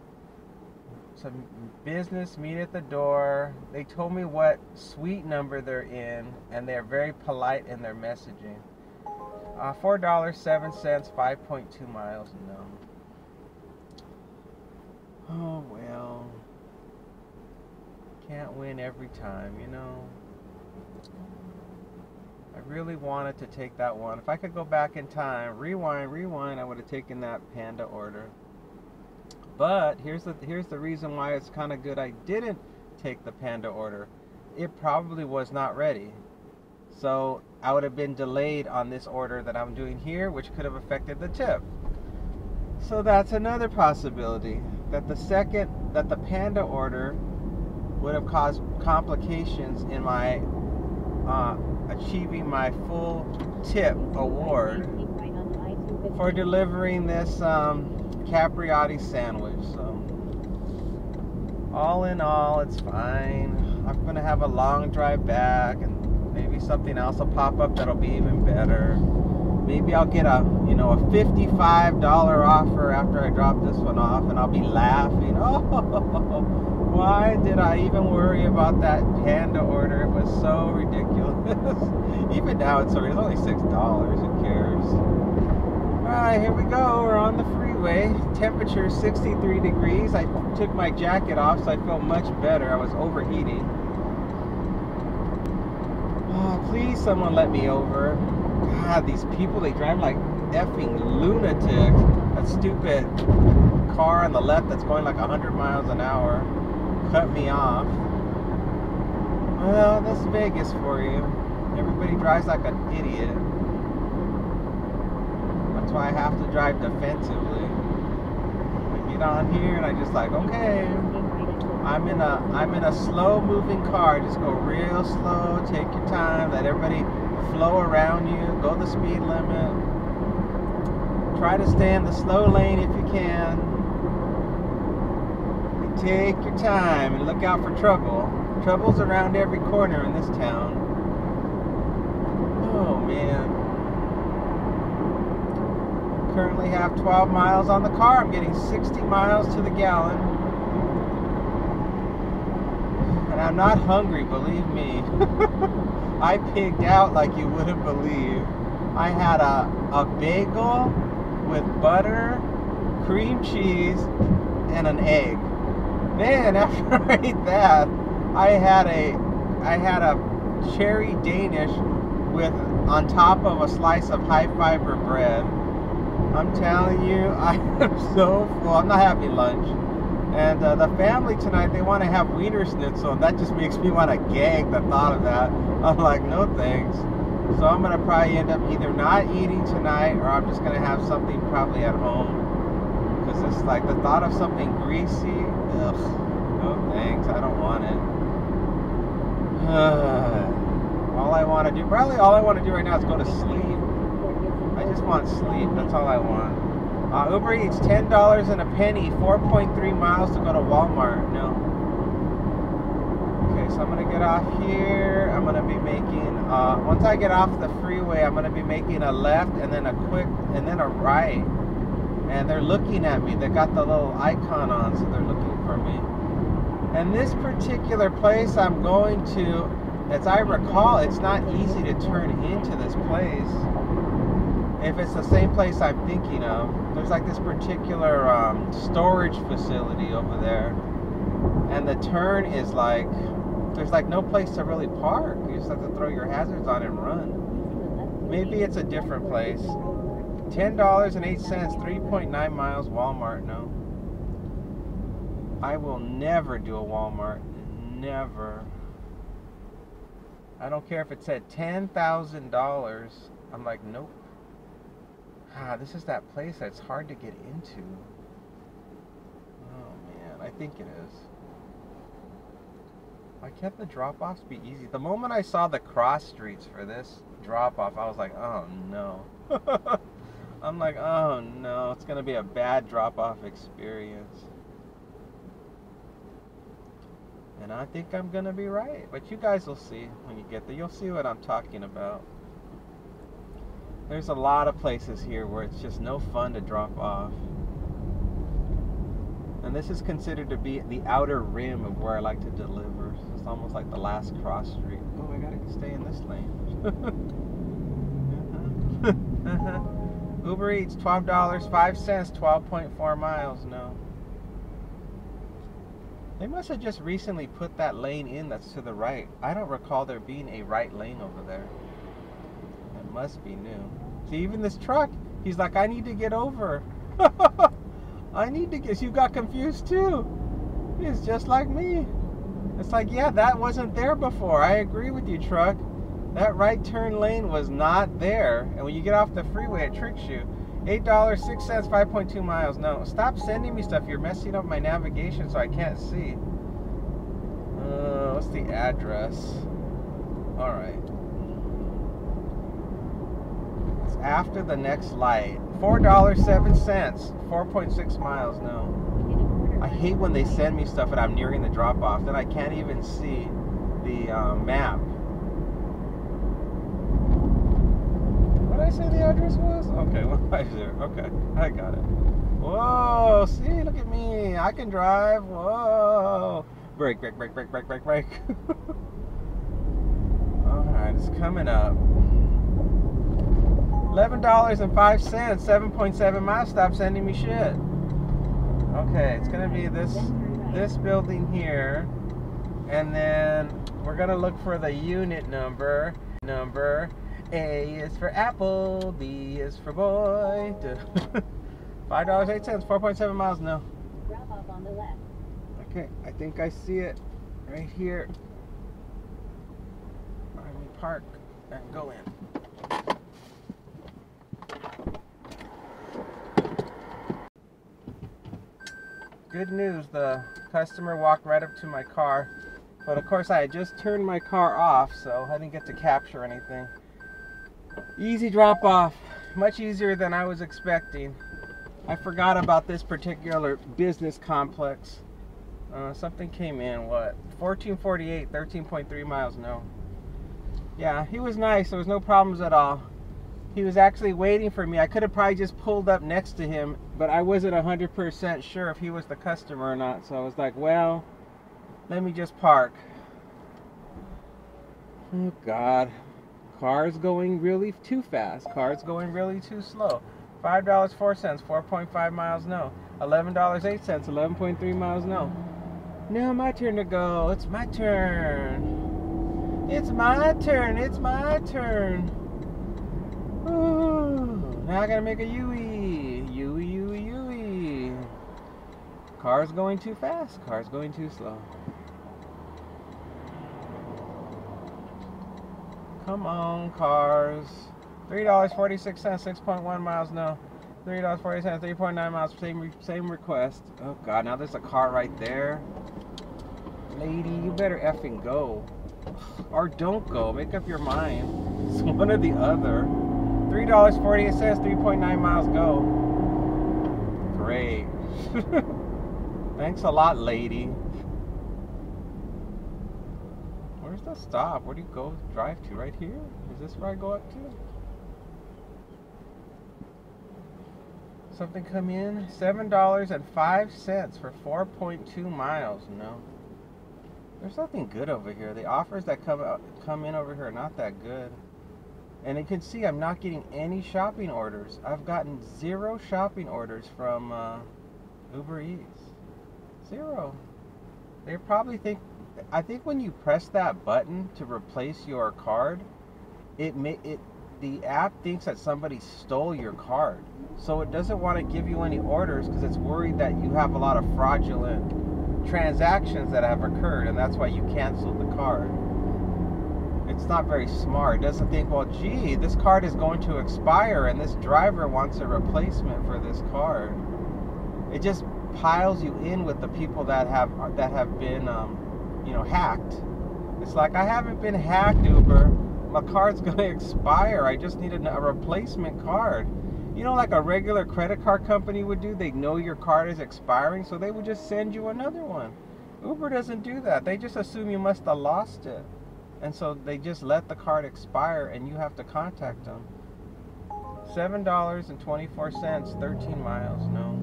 Some business meet at the door. They told me what suite number they're in, and they're very polite in their messaging. Uh, four dollars and seven cents, five point two miles, no. Oh well. can't win every time, you know. I really wanted to take that one. If I could go back in time, rewind, rewind, I would have taken that Panda order. But here's the here's the reason why it's kind of good I didn't take the Panda order. It probably was not ready. So I would have been delayed on this order that I'm doing here, which could have affected the tip. So that's another possibility, that the second, that the Panda order would have caused complications in my uh, achieving my full tip award for delivering this um, capriotti sandwich. So all in all, it's fine. I'm gonna have a long drive back, and maybe something else will pop up that'll be even better. Maybe I'll get a, you know, a fifty-five dollar offer after I drop this one off, and I'll be laughing. Oh, why did I even worry about that Panda order? It was so ridiculous. Even now, it's, it's only six dollars. Who cares? All right, here we go. We're on the freeway. Temperature sixty-three degrees. I took my jacket off, so I felt much better. I was overheating. Oh, please, someone let me over. God, these people, they drive like effing lunatics. That stupid car on the left that's going like a hundred miles an hour cut me off. Well, that's Vegas for you. Everybody drives like an idiot. That's why I have to drive defensively. I get on here and I just like, okay, I'm in a I'm in a slow moving car. Just go real slow, take your time, let everybody flow around you, go the speed limit, try to stay in the slow lane if you can, and take your time and look out for trouble. Trouble's around every corner in this town. Oh man. Currently have twelve miles on the car. I'm getting sixty miles to the gallon. And I'm not hungry, believe me. I pigged out like you wouldn't believe. I had a, a bagel with butter, cream cheese, and an egg. Then after I ate that, I had a I had a cherry Danish with on top of a slice of high fiber bread. I'm telling you, I am so full. I'm not having lunch. And uh, the family tonight, they want to have Wienerschnitzel, and that just makes me want to gag the thought of that. I'm like, no thanks. So I'm going to probably end up either not eating tonight, or I'm just going to have something probably at home. Because it's like the thought of something greasy, ugh, no thanks, I don't want it. Uh, all I want to do, probably all I want to do right now is go to sleep. I just want sleep, that's all I want. Uh, Uber Eats, ten dollars and a penny, four point three miles to go to Walmart. No. Okay, so I'm going to get off here. I'm going to be making, uh, once I get off the freeway, I'm going to be making a left and then a quick, and then a right. And they're looking at me. They got the little icon on, so they're looking for me. And this particular place I'm going to, as I recall, it's not easy to turn into this place. If it's the same place I'm thinking of, there's like this particular um, storage facility over there, and the turn is like, there's like no place to really park. You just have to throw your hazards on and run. Maybe it's a different place. ten dollars and eight cents, three point nine miles, Walmart, no. I will never do a Walmart, never. I don't care if it said ten thousand dollars, I'm like, nope. Ah, this is that place that's hard to get into. Oh man, I think it is. Why can't the drop-offs be easy? The moment I saw the cross streets for this drop-off, I was like, oh no. I'm like, oh no, it's gonna be a bad drop-off experience. And I think I'm gonna be right, but you guys will see when you get there. You'll see what I'm talking about. There's a lot of places here where it's just no fun to drop off. And this is considered to be the outer rim of where I like to deliver. So it's almost like the last cross street. Oh, I gotta stay in this lane. uh-huh. uh-huh. Uber Eats, twelve dollars, five cents, twelve point four miles, no. They must have just recently put that lane in that's to the right. I don't recall there being a right lane over there. That must be new. See, even this truck, he's like, I need to get over. I need to get, you got confused too. He's just like me. It's like, yeah, that wasn't there before. I agree with you, truck. That right turn lane was not there. And when you get off the freeway, it tricks you. eight dollars, six cents, five point two miles. No, stop sending me stuff. You're messing up my navigation so I can't see. Uh, what's the address? All right. It's after the next light. four dollars, seven cents. four point six miles. No. I hate when they send me stuff and I'm nearing the drop-off. Then I can't even see the uh, map. Did I say the address was? Okay, one five zero. Okay, I got it. Whoa, see, look at me. I can drive. Whoa. Brake, brake, brake, brake, brake, brake, brake. Alright, it's coming up. eleven dollars and five cents, seven point seven miles. Stop sending me shit. Okay, it's going to be this, this building here. And then we're going to look for the unit number. Number. A is for apple, B is for boy. five dollars and eight cents, four point seven miles, no. Wrap up on the left. Okay, I think I see it right here. All right, we park and go in. Good news, the customer walked right up to my car. But of course, I had just turned my car off, so I didn't get to capture anything. Easy drop off, much easier than I was expecting. I forgot about this particular business complex. Uh, something came in, what? fourteen forty-eight, thirteen point three miles, no. Yeah, he was nice, there was no problems at all. He was actually waiting for me. I could have probably just pulled up next to him, but I wasn't one hundred percent sure if he was the customer or not. So I was like, well, let me just park. Oh God. Cars going really too fast. Cars going really too slow. five dollars, four cents, four point five miles, no. eleven dollars, eight cents, eleven point three miles, no. Now my turn to go. It's my turn. It's my turn. It's my turn. Ooh, now I gotta make a U E. U E, U E, U E. Cars going too fast. Cars going too slow. Come on, cars. three dollars and forty-six cents, six point one miles, no. three dollars and forty cents, three point nine miles, same, same request. Oh, God, now there's a car right there. Lady, you better effing go. Or don't go. Make up your mind. It's one or the other. three dollars and forty-eight cents, three point nine miles, go. Great. Thanks a lot, lady. Where's the stop? Where do you go drive to? Right here? Is this where I go up to? Something come in? seven dollars and five cents for four point two miles. No. There's nothing good over here. The offers that come out, come in over here are not that good. And you can see I'm not getting any shopping orders. I've gotten zero shopping orders from uh, Uber Eats. Zero. They probably think... I think when you press that button to replace your card, it may, it the app thinks that somebody stole your card, so it doesn't want to give you any orders because it's worried that you have a lot of fraudulent transactions that have occurred, and that's why you canceled the card. It's not very smart. It doesn't think, well, gee, this card is going to expire, and this driver wants a replacement for this card. It just piles you in with the people that have that have been. Um, you know, hacked. It's like, I haven't been hacked, Uber. My card's gonna expire. I just need a, a replacement card. You know, like a regular credit card company would do, they know your card is expiring, so they would just send you another one. Uber doesn't do that. They just assume you must have lost it. And so they just let the card expire and you have to contact them. seven dollars and twenty-four cents, thirteen miles, no.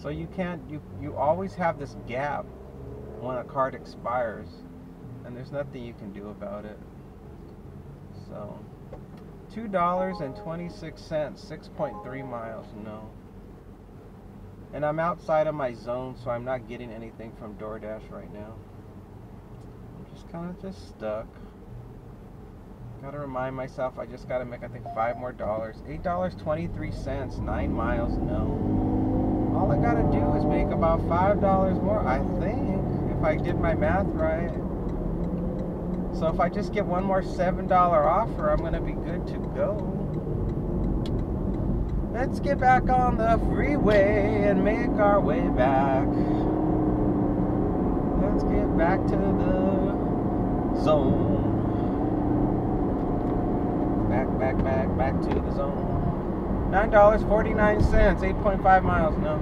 So you can't, you, you always have this gap when a card expires, and there's nothing you can do about it. So two dollars and twenty-six cents, six point three miles, no. And I'm outside of my zone, so I'm not getting anything from DoorDash right now. I'm just kind of just stuck. Gotta remind myself I just gotta make, I think, five more dollars. eight dollars and twenty-three cents. Nine miles, no. All I gotta do is make about five dollars more, I think, if I did my math right. So if I just get one more seven dollar offer, I'm gonna be good to go. Let's get back on the freeway and make our way back. Let's get back to the zone. Back, back, back, back to the zone. nine dollars and forty-nine cents, eight point five miles, no.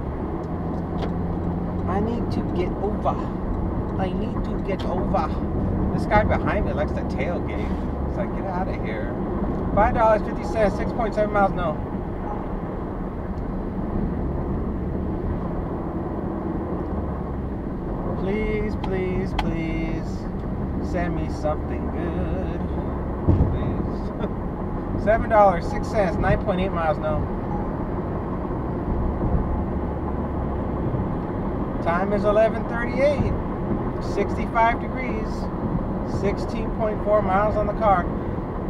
I need to get over. I need to get over. This guy behind me likes to tailgate. It's like, get out of here. five dollars and fifty cents, six point seven miles, no. Please, please, please, send me something good, please. seven dollars, six cents, nine point eight miles, no. Time is eleven thirty-eight, sixty-five degrees, sixteen point four miles on the car.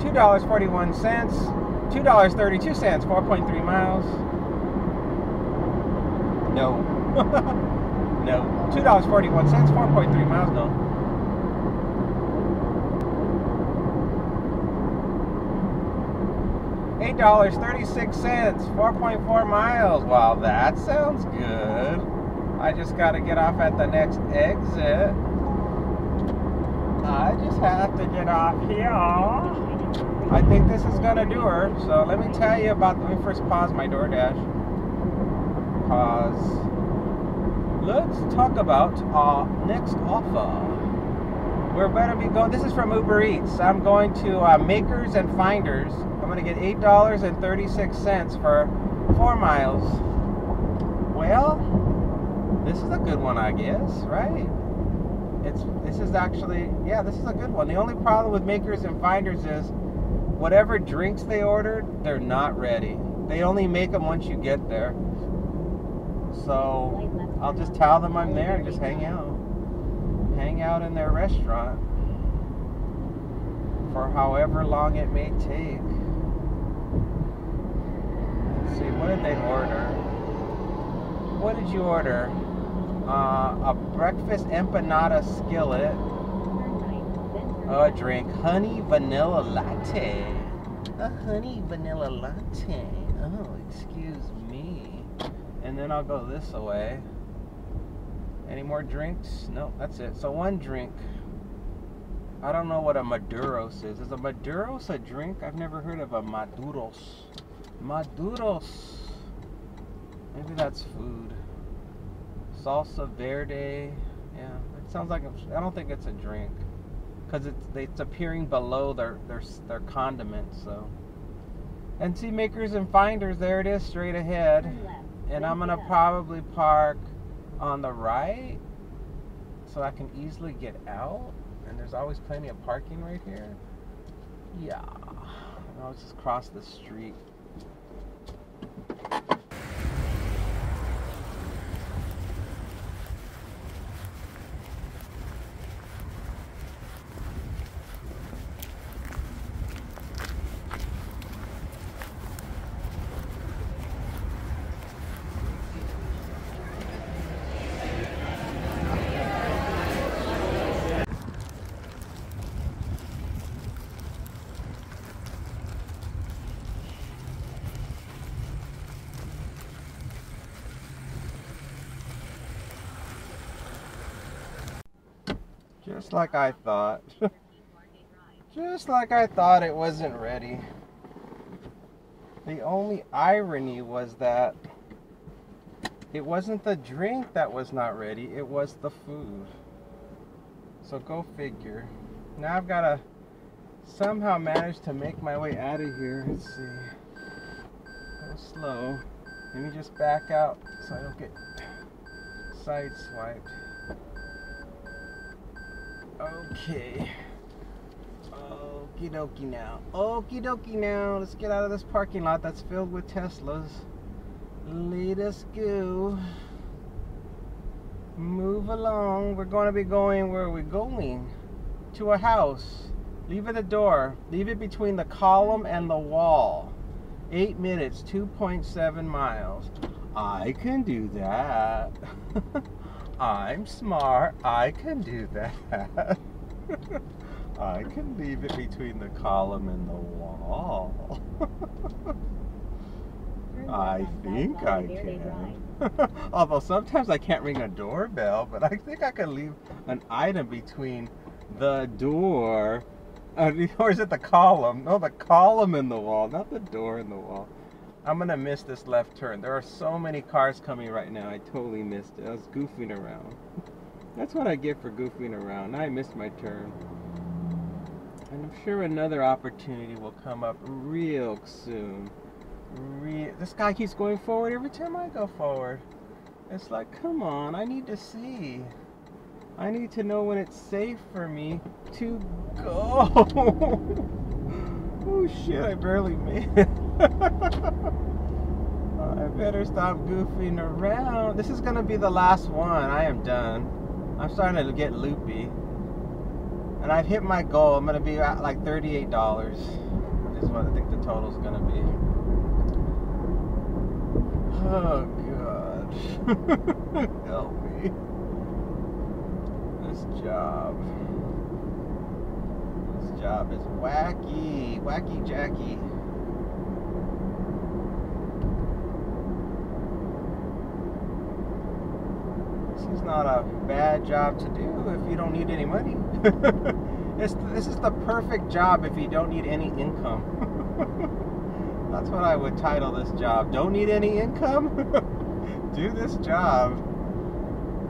two dollars and forty-one cents, two dollars and thirty-two cents, four point three miles. No. No, two dollars and forty-one cents, four point three miles, no. eight dollars and thirty-six cents, four point four miles. Wow, that sounds good. I just gotta get off at the next exit. I just have to get off here. I think this is gonna do her. So let me tell you about, let me first pause my DoorDash. Pause. Let's talk about our next offer. We're better be going. This is from Uber Eats. I'm going to uh, Makers and Finders. I'm going to get eight dollars and thirty-six cents for four miles. Well, this is a good one, I guess, right? It's this is actually yeah, this is a good one. The only problem with Makers and Finders is whatever drinks they ordered, they're not ready. They only make them once you get there. So I'll just tell them I'm there and just hang out. Hang out in their restaurant for however long it may take. Let's see, what did they order? What did you order? Uh, a breakfast empanada skillet. A drink. Honey vanilla latte. A honey vanilla latte. Oh, excuse me. And then I'll go this away. Any more drinks? No, that's it. So one drink. I don't know what a Maduros is. Is a Maduros a drink? I've never heard of a Maduros. Maduros. Maybe that's food. Salsa verde. Yeah, it sounds like, a, I don't think it's a drink. Because it's, it's appearing below their, their, their condiments, so. And see, Makers and Finders, there it is, straight ahead. And I'm going to probably park on the right so I can easily get out, and there's always plenty of parking right here. Yeah, and I'll just cross the street. Just like I thought. Just like I thought, it wasn't ready. The only irony was that it wasn't the drink that was not ready, it was the food. So go figure. Now I've got to somehow manage to make my way out of here. Let's see. Go slow. Let me just back out so I don't get sideswiped. Okay. Okie dokie now. Okie dokie now. Let's get out of this parking lot that's filled with Teslas. Let us go. Move along. We're going to be going, where are we going? To a house. Leave it a door. Leave it between the column and the wall. Eight minutes, two point seven miles. I can do that. I'm smart. I can do that. I can leave it between the column and the wall. I think I can. Although sometimes I can't ring a doorbell, but I think I can leave an item between the door, uh, or is it the column? No, the column in the wall, not the door in the wall. I'm gonna miss this left turn. There are so many cars coming right now. I totally missed it. I was goofing around. That's what I get for goofing around. I missed my turn. And I'm sure another opportunity will come up real soon. Real, this guy keeps going forward every time I go forward. It's like, come on, I need to see. I need to know when it's safe for me to go. Oh shit, I barely made it. I better stop goofing around. This is going to be the last one. I am done. I'm starting to get loopy. And I've hit my goal. I'm going to be at like thirty-eight dollars. Is what I think the total is going to be. Oh God, help me, this job, this job is wacky, wacky Jackie. This is not a bad job to do if you don't need any money. It's, this is the perfect job if you don't need any income. That's what I would title this job. Don't need any income? Do this job.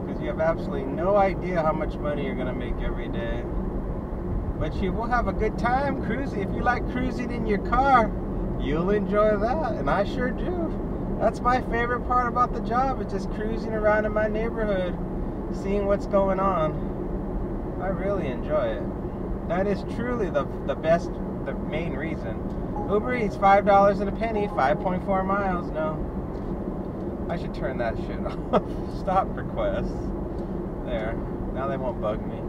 Because you have absolutely no idea how much money you're going to make every day. But you will have a good time cruising. If you like cruising in your car, you'll enjoy that. And I sure do. That's my favorite part about the job. It's just cruising around in my neighborhood, seeing what's going on. I really enjoy it. That is truly the, the best, the main reason. Uber Eats, five dollars and a penny, five point four miles. No. I should turn that shit off. Stop requests. There. Now they won't bug me.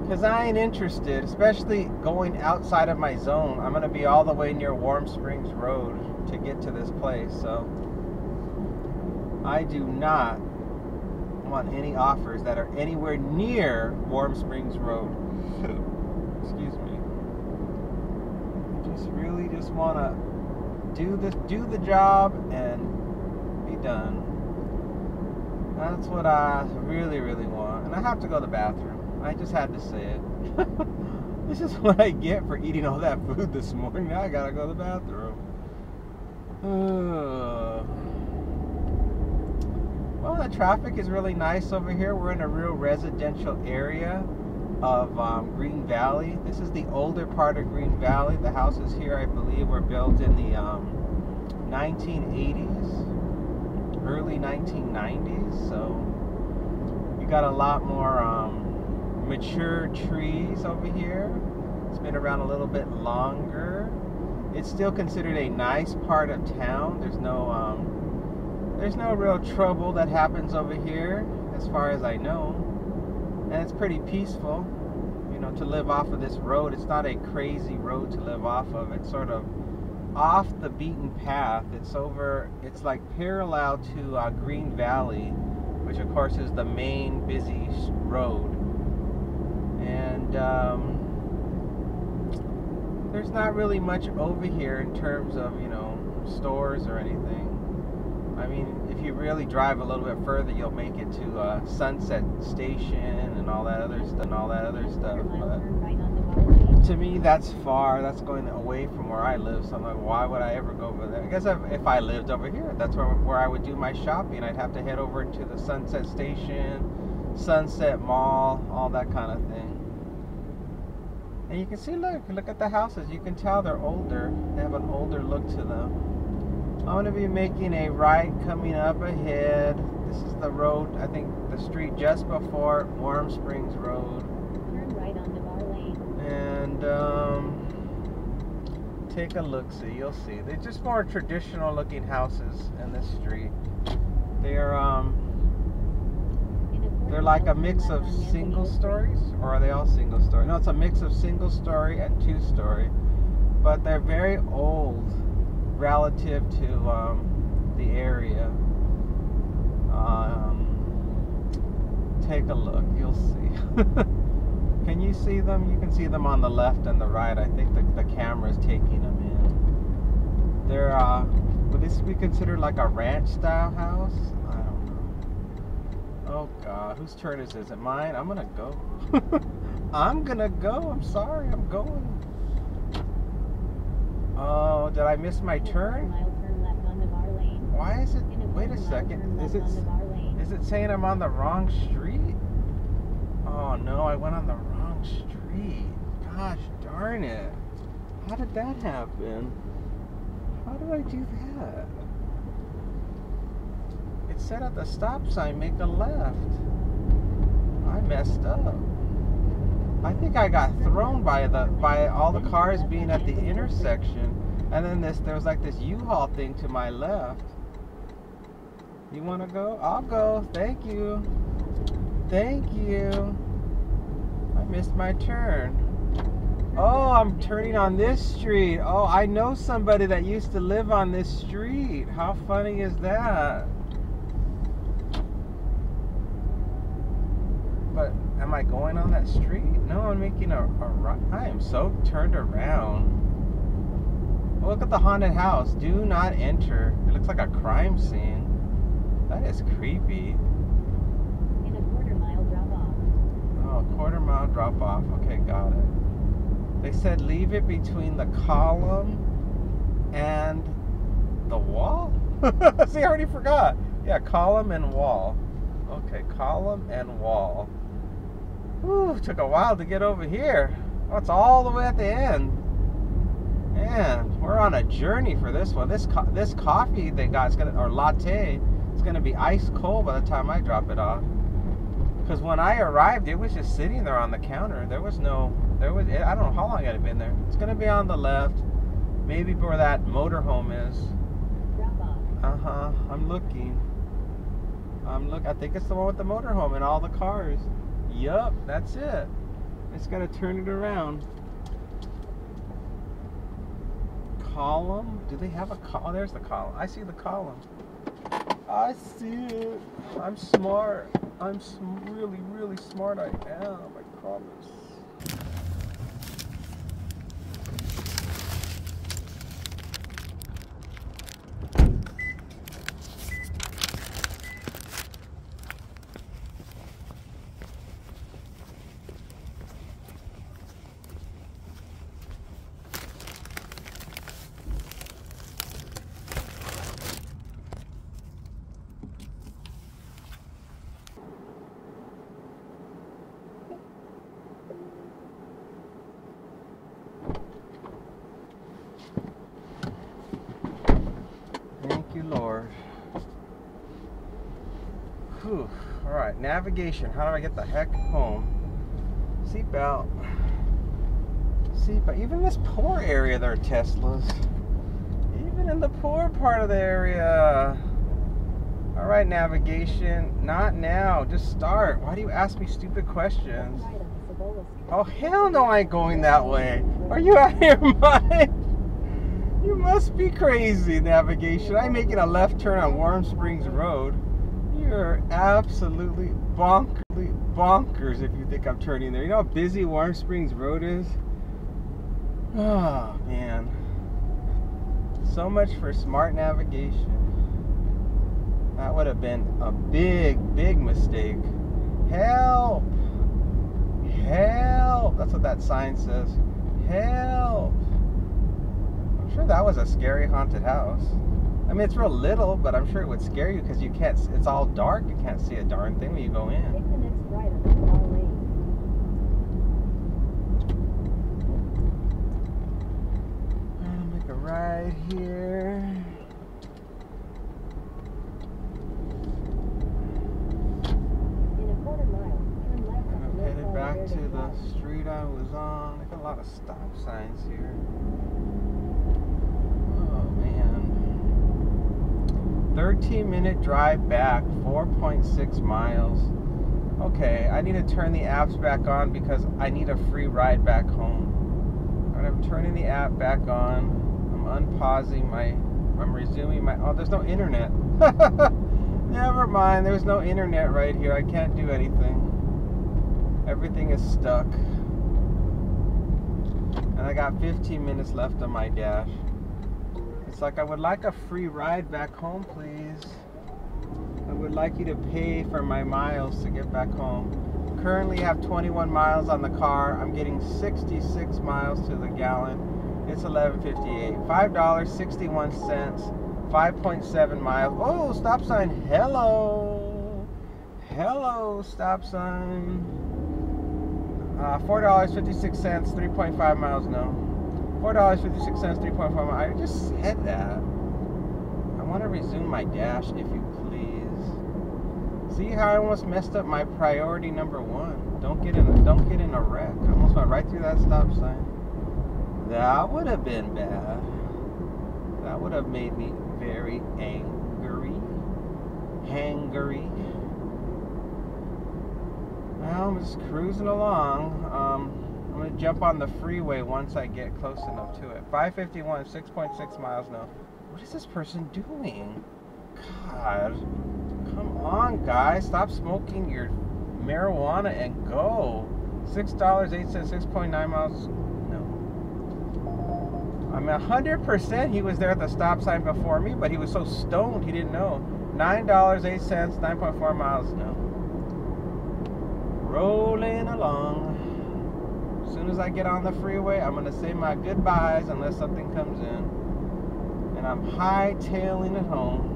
Because I ain't interested, especially going outside of my zone. I'm going to be all the way near Warm Springs Road to get to this place. So I do not want any offers that are anywhere near Warm Springs Road. Excuse me. Just really just want to do this, do the job and be done. That's what I really, really want. And I have to go to the bathroom. I just had to say it. This is what I get for eating all that food this morning. Now I gotta go to the bathroom. Uh, well, the traffic is really nice over here. We're in a real residential area of um, Green Valley. This is the older part of Green Valley. The houses here, I believe, were built in the um, nineteen eighties, early nineteen nineties. So you got a lot more um, mature trees over here. It's been around a little bit longer. It's still considered a nice part of town. There's no, um, there's no real trouble that happens over here, as far as I know. And it's pretty peaceful, you know, to live off of this road. It's not a crazy road to live off of. It's sort of off the beaten path. It's over, it's like parallel to uh, Green Valley, which of course is the main busy road. And um, there's not really much over here in terms of, you know, stores or anything. I mean, if you really drive a little bit further, you'll make it to uh, Sunset Station and all that other stuff. And all that other stuff. But to me, that's far. That's going away from where I live. So I'm like, why would I ever go over there? I guess if I lived over here, that's where where I would do my shopping. I'd have to head over to the Sunset Station, Sunset Mall, all that kind of thing. And you can see, look, look at the houses. You can tell they're older. They have an older look to them. I'm going to be making a right coming up ahead. This is the road, I think the street just before Warm Springs Road. Turn right on the bar lane. And um, take a look-see, you'll see. They're just more traditional looking houses in this street. They're um, They're like a mix of single stories, or are they all single story? No, it's a mix of single story and two story, but they're very old relative to um, the area. Um, take a look, you'll see. Can you see them? You can see them on the left and the right. I think the, the camera is taking them in. They're, uh, would this be considered like a ranch style house? I don't know. Oh God, whose turn is this? Is it mine? I'm gonna go. I'm gonna go, I'm sorry, I'm going. Oh, did I miss my turn? Why is it, wait a second, is it, is it saying I'm on the wrong street? Oh no, I went on the wrong street. Gosh darn it. How did that happen? How did I do that? It said at the stop sign, make a left. I messed up. I think I got thrown by the by all the cars being at the intersection, and then this there was like this U-Haul thing to my left. You wanna go? I'll go. Thank you. Thank you. I missed my turn. Oh, I'm turning on this street. Oh, I know somebody that used to live on this street. How funny is that? But am I going on that street? No, I'm making a, a right. I am so turned around. Look at the haunted house. Do not enter. It looks like a crime scene. That is creepy. Quarter mile drop off. Okay, got it. They said leave it between the column and the wall? See, I already forgot. Yeah, column and wall. Okay, column and wall. Ooh, took a while to get over here. Oh, it's all the way at the end. Man, we're on a journey for this one. This co this coffee they got, it's gonna, or latte, it's going to be ice cold by the time I drop it off. Because when I arrived, it was just sitting there on the counter. There was no, there was, I don't know how long it had been there. It's going to be on the left, maybe where that motorhome is. Uh-huh, I'm looking. I'm look. I think it's the one with the motorhome and all the cars. Yup, that's it. It's got to turn it around. Column? Do they have a column? Oh, there's the column. I see the column. I see it. I'm smart. I'm sm really, really smart. I am. I promise. Navigation. How do I get the heck home? Seatbelt. Seatbelt. Even this poor area, there are Teslas. Even in the poor part of the area. All right, navigation. Not now. Just start. Why do you ask me stupid questions? Oh hell no! I ain't going that way. Are you out of your mind? You must be crazy, navigation. I'm making a left turn on Warm Springs Road. You're absolutely bonkers, bonkers if you think I'm turning there. You know how busy Warm Springs Road is? Oh, man. So much for smart navigation. That would have been a big, big mistake. Help! Help! That's what that sign says. Help! I'm sure that was a scary haunted house. I mean, it's real little, but I'm sure it would scare you because you can't, it's all dark, you can't see a darn thing when you go in. Take the next right on the small lane. I'm gonna make a right here. In a quarter mile, turn left. I'm headed back to the street I was on. They got a lot of stop signs here. thirteen minute drive back, four point six miles. Okay, I need to turn the apps back on because I need a free ride back home. All right, I'm turning the app back on. I'm unpausing my, I'm resuming my, oh, there's no internet. Never mind, there's no internet right here. I can't do anything. Everything is stuck. And I got fifteen minutes left on my dash. It's like, I would like a free ride back home, please. I would like you to pay for my miles to get back home. Currently have twenty-one miles on the car. I'm getting sixty-six miles to the gallon. It's eleven fifty-eight. five dollars and sixty-one cents. five point seven miles. Oh, stop sign. Hello. Hello, stop sign. Uh, four dollars and fifty-six cents. three point five miles. No. four dollars and fifty-six cents. three point five miles. I just said that. I want to resume my dash, if you please. See how I almost messed up my priority number one. Don't get in a, don't get in a wreck. I almost went right through that stop sign. That would have been bad. That would have made me very angry. Hangry. Well, I'm just cruising along. Um, I'm going to jump on the freeway once I get close enough to it. five fifty-one, six point six miles now. What is this person doing? God. Come on, guys. Stop smoking your marijuana and go. six dollars and eight cents, six point nine miles. No. I mean, one hundred percent he was there at the stop sign before me, but he was so stoned he didn't know. nine dollars and eight cents, nine point four miles. No. Rolling along. As soon as I get on the freeway, I'm going to say my goodbyes unless something comes in. And I'm hightailing it home.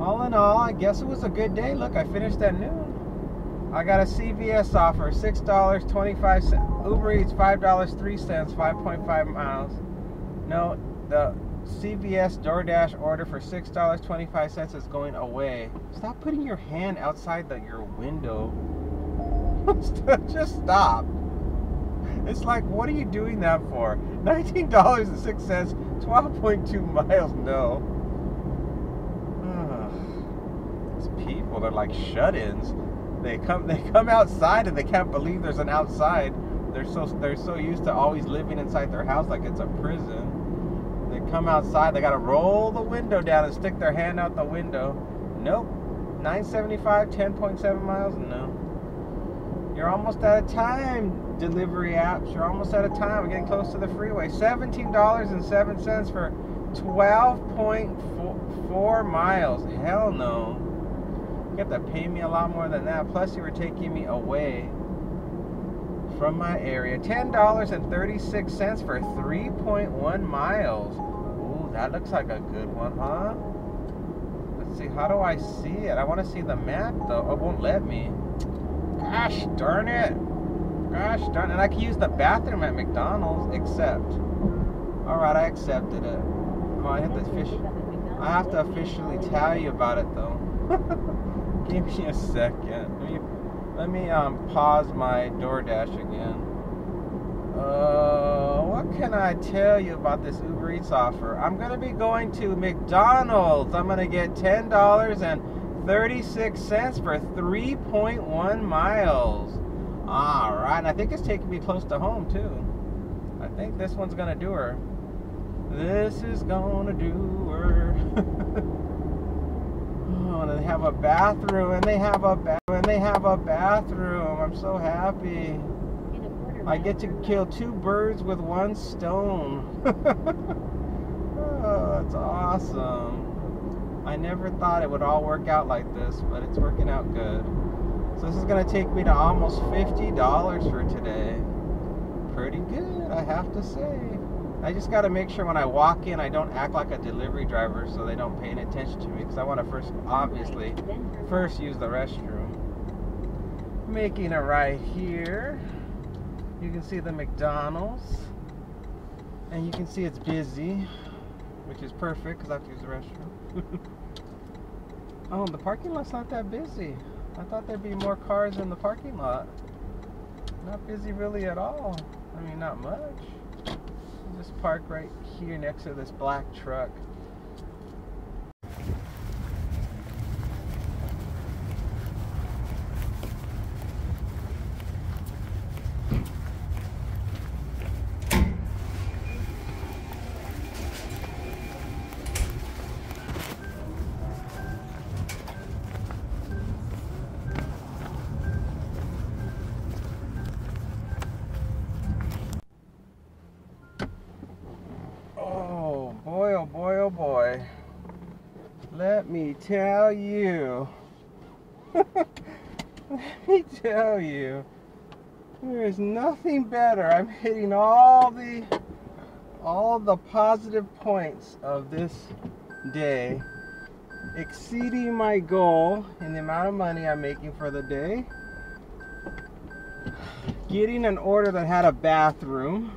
All in all, I guess it was a good day. Look, I finished at noon. I got a C V S offer, six dollars and twenty-five cents. Uber Eats, five dollars and three cents, five point five miles. No, the C V S DoorDash order for six dollars and twenty-five cents is going away. Stop putting your hand outside the, your window. Just stop. It's like, what are you doing that for? nineteen dollars and six cents, twelve point two miles, no. People, they're like shut-ins. They come, they come outside, and they can't believe there's an outside. They're so, they're so used to always living inside their house like it's a prison. They come outside, they gotta roll the window down and stick their hand out the window. Nope. nine seventy-five, ten point seven miles. No. You're almost out of time, delivery apps. You're almost out of time. We're getting close to the freeway. seventeen dollars and seven cents for twelve point four miles. Hell no. You have to pay me a lot more than that. Plus, you were taking me away from my area. ten dollars and thirty-six cents for three point one miles. Ooh, that looks like a good one, huh? Let's see. How do I see it? I want to see the map, though. Oh, it won't let me. Gosh darn it. Gosh darn it. And I can use the bathroom at McDonald's, except. All right, I accepted it. Oh, I have to, fish... I have to officially tell you about it, though. Give me a second. Let me, let me um, pause my DoorDash again. Uh, what can I tell you about this Uber Eats offer? I'm going to be going to McDonald's. I'm going to get ten dollars and thirty-six cents for three point one miles. All right. And I think it's taking me close to home, too. I think this one's going to do her. This is going to do her. Oh, and they have a bathroom, and they have a bathroom, and they have a bathroom. I'm so happy. I get to kill two birds with one stone. Oh, that's awesome. I never thought it would all work out like this, but it's working out good. So this is going to take me to almost fifty dollars for today. Pretty good, I have to say. I just got to make sure when I walk in, I don't act like a delivery driver so they don't pay any attention to me, because I want to first, obviously, first use the restroom. Making it right here. You can see the McDonald's. And you can see it's busy, which is perfect because I have to use the restroom. Oh, the parking lot's not that busy. I thought there'd be more cars in the parking lot. Not busy really at all. I mean, not much. Just park right here next to this black truck. Oh boy, oh boy, oh boy. Let me tell you. Let me tell you. There is nothing better. I'm hitting all the all the positive points of this day. Exceeding my goal in the amount of money I'm making for the day. Getting an order that had a bathroom.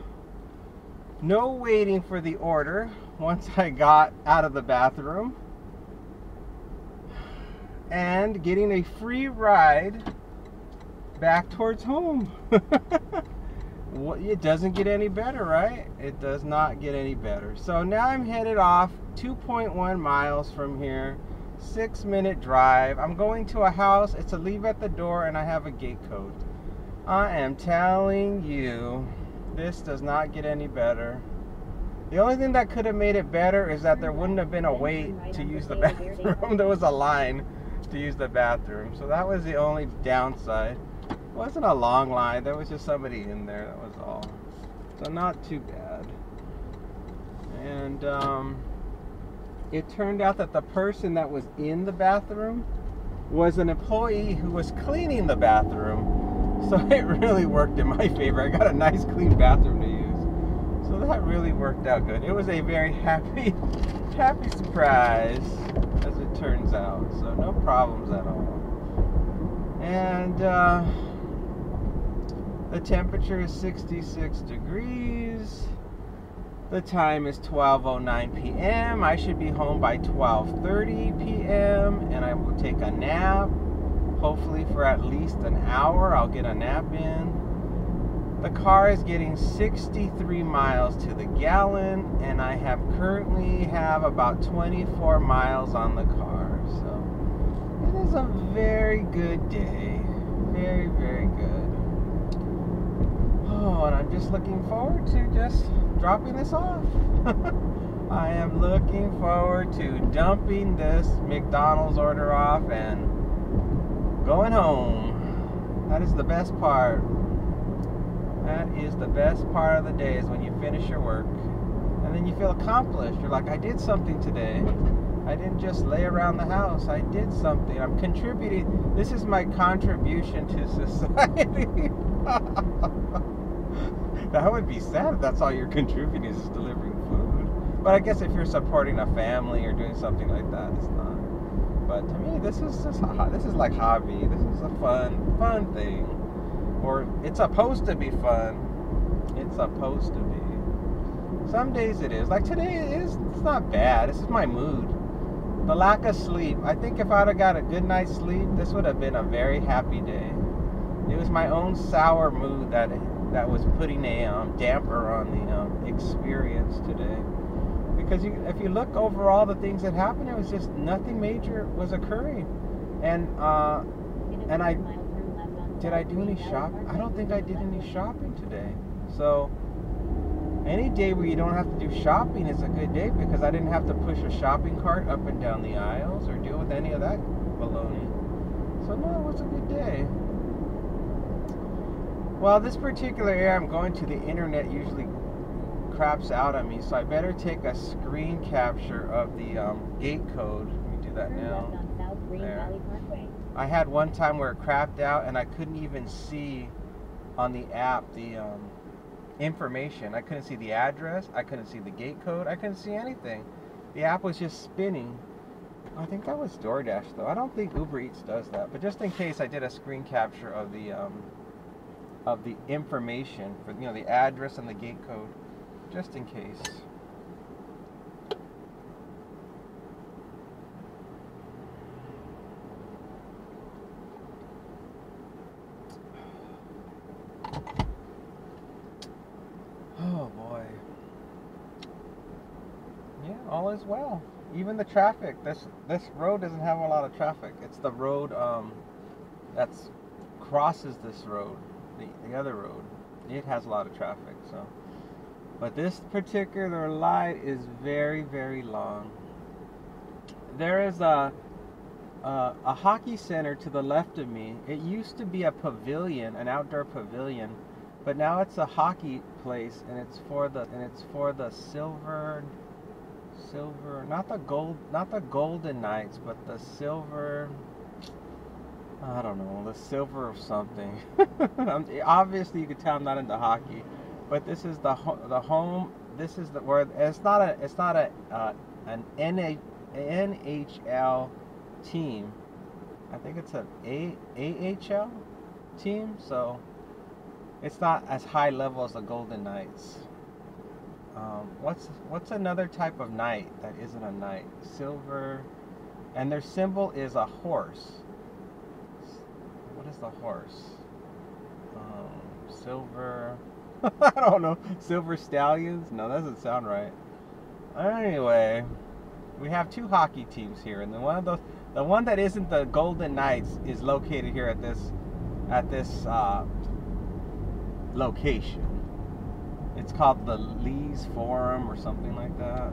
No waiting for the order once I got out of the bathroom. And getting a free ride back towards home. It doesn't get any better, right? It does not get any better. So now I'm headed off two point one miles from here, six minute drive. I'm going to a house. It's a leave at the door and I have a gate code. I am telling you, this does not get any better. The only thing that could have made it better is that there wouldn't have been a wait to use the bathroom. There was a line to use the bathroom. So that was the only downside. It wasn't a long line. There was just somebody in there. That was all. So not too bad. And um, it turned out that the person that was in the bathroom was an employee who was cleaning the bathroom. So it really worked in my favor. I got a nice clean bathroom to use. So that really worked out good. It was a very happy, happy surprise as it turns out. So no problems at all. And uh, the temperature is sixty-six degrees. The time is twelve oh nine p m I should be home by twelve thirty p m and I will take a nap, hopefully for at least an hour. I'll get a nap in. The car is getting sixty-three miles to the gallon, and I have currently have about twenty-four miles on the car. So it is a very good day. Very, very good. Oh, and I'm just looking forward to just dropping this off. I am looking forward to dumping this McDonald's order off and going home. That is the best part. That is the best part of the day, is when you finish your work. And then you feel accomplished. You're like, I did something today. I didn't just lay around the house. I did something. I'm contributing. This is my contribution to society. That would be sad if that's all you're contributing is delivering food. But I guess if you're supporting a family or doing something like that, it's not. But to me, this is just a, this is like hobby. This is a fun, fun thing. Or it's supposed to be fun. It's supposed to be. Some days it is. Like today, it is. It's not bad. This is my mood. The lack of sleep. I think if I'd have got a good night's sleep, this would have been a very happy day. It was my own sour mood that that was putting a um, damper on the um, experience today. Because you, if you look over all the things that happened, it was just nothing major was occurring. And uh, and I did I do any shopping? I don't think I did any shopping today. So. Any day where you don't have to do shopping is a good day, because I didn't have to push a shopping cart up and down the aisles or deal with any of that baloney. So no, it was a good day. Well, this particular area I'm going to, the internet usually craps out on me, so I better take a screen capture of the um, gate code. Let me do that now. There. I had one time where it crapped out and I couldn't even see on the app the um, information. I couldn't see the address, I couldn't see the gate code, I couldn't see anything. The app was just spinning. I think that was DoorDash though. I don't think Uber Eats does that, but just in case, I did a screen capture of the um, of the information for, you know, the address and the gate code, just in case. As well, even the traffic, this this road doesn't have a lot of traffic. It's the road um that's crosses this road, the, the other road, it has a lot of traffic. So, but this particular line is very, very long. There is a uh, a hockey center to the left of me. It used to be a pavilion, an outdoor pavilion, but now it's a hockey place, and it's for the and it's for the silver, silver, not the gold, not the Golden Knights, but the silver. I don't know, the silver of something. I'm, obviously, you can tell I'm not into hockey, but this is the ho the home. This is the where it's not a it's not a uh, an N H L team. I think it's an A H L team, so it's not as high level as the Golden Knights. Um, what's what's another type of knight that isn't a knight? Silver, and their symbol is a horse. What is the horse? Um, silver. I don't know. Silver stallions? No, that doesn't sound right. Anyway, we have two hockey teams here, and the one of those, the one that isn't the Golden Knights, is located here at this, at this uh, location. It's called the Lee's Forum or something like that.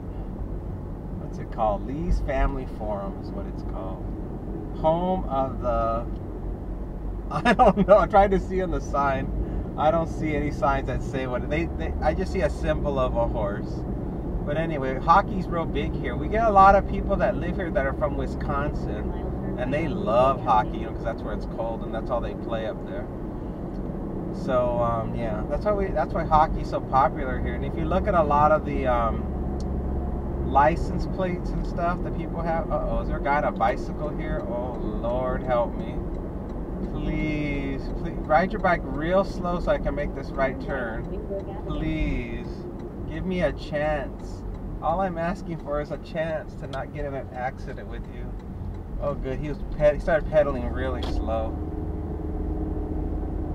What's it called? Lee's Family Forum is what it's called. Home of the. I don't know. I tried to see on the sign. I don't see any signs that say what they, they. I just see a symbol of a horse. But anyway, hockey's real big here. We get a lot of people that live here that are from Wisconsin, and they love hockey, you know, because that's where it's cold and that's all they play up there. So um, yeah, that's why we. That's why hockey's so popular here. And if you look at a lot of the um, license plates and stuff that people have. Uh oh, is there a guy on a bicycle here? Oh Lord, help me. Please, please, ride your bike real slow so I can make this right turn. Please, give me a chance. All I'm asking for is a chance to not get in an accident with you. Oh, good. He was ped- he started pedaling really slow.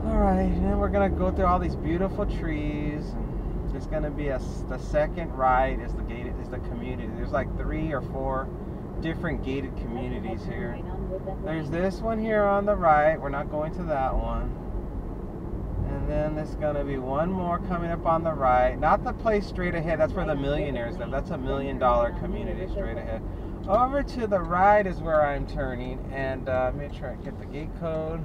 All right, and we're gonna go through all these beautiful trees. And there's gonna be a the second ride is the gated is the community. There's like three or four different gated communities here. There's this one here on the right. We're not going to that one. And then there's gonna be one more coming up on the right. Not the place straight ahead. That's where the millionaires live. That's a million dollar community straight ahead. Over to the right is where I'm turning. And uh, make sure I get the gate code.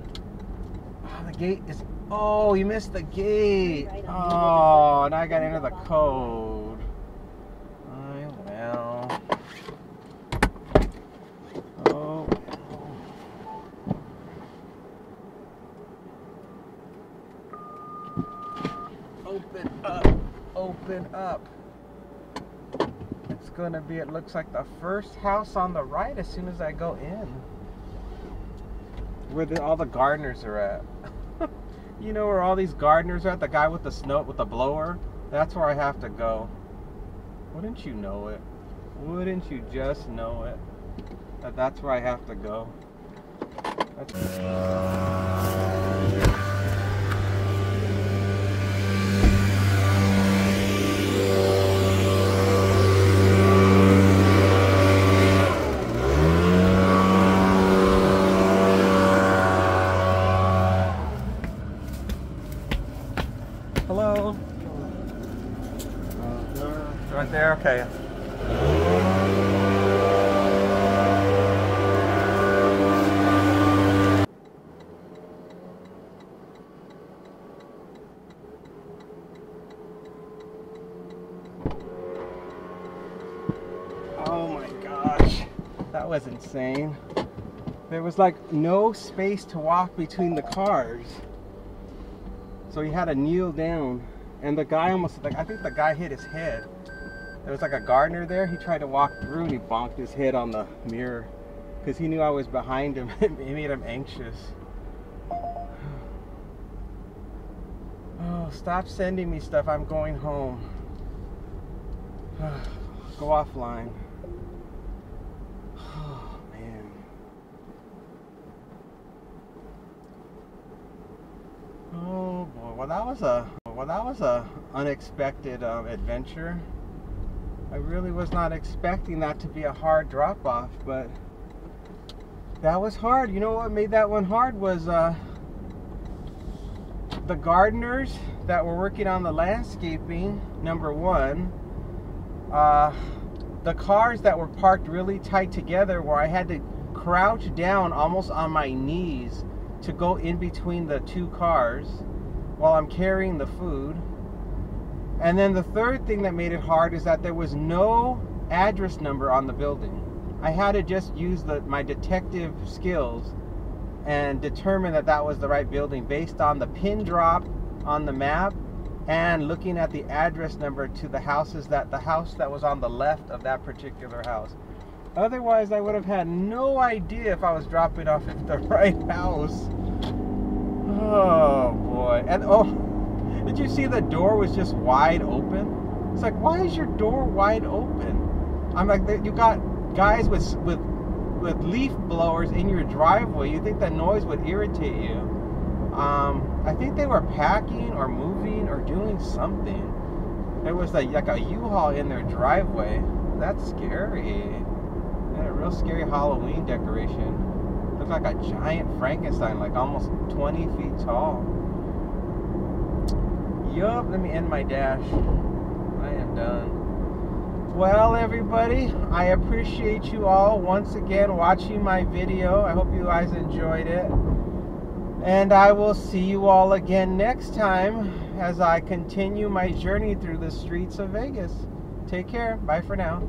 Oh, the gate is. Oh, you missed the gate. Oh, now I gotta enter the code. Oh well. Oh. Open up, open up. It's gonna be, it looks like the first house on the right as soon as I go in. Where the, all the gardeners are at. You know where all these gardeners are at? The guy with the snow, with the blower? That's where I have to go. Wouldn't you know it? Wouldn't you just know it? That that's where I have to go. That's uh... There, okay. Oh my gosh, that was insane. There was like no space to walk between the cars, so he had to kneel down, and the guy almost, like, I think the guy hit his head. There was like a gardener there. He tried to walk through and he bonked his head on the mirror because he knew I was behind him. It made him anxious. Oh, stop sending me stuff. I'm going home. Go offline. Oh, man. Oh, boy. Well, that was a, well, that was a unexpected um, adventure. I really was not expecting that to be a hard drop-off, but that was hard. You know what made that one hard was uh, the gardeners that were working on the landscaping, number one. Uh, the cars that were parked really tight together where I had to crouch down almost on my knees to go in between the two cars while I'm carrying the food. And then the third thing that made it hard is that there was no address number on the building. I had to just use the, my detective skills and determine that that was the right building based on the pin drop on the map and looking at the address number to the houses that the house that was on the left of that particular house. Otherwise, I would have had no idea if I was dropping off at the right house. Oh boy. And oh, did you see the door was just wide open? It's like, why is your door wide open? I'm like, you got guys with with with leaf blowers in your driveway. You think that noise would irritate you. Um, I think they were packing or moving or doing something. There was like, like a U-Haul in their driveway. That's scary. They had a real scary Halloween decoration. Looked like a giant Frankenstein, like almost twenty feet tall. Yup, let me end my dash. I am done. Well, everybody, I appreciate you all once again watching my video. I hope you guys enjoyed it. And I will see you all again next time as I continue my journey through the streets of Vegas. Take care. Bye for now.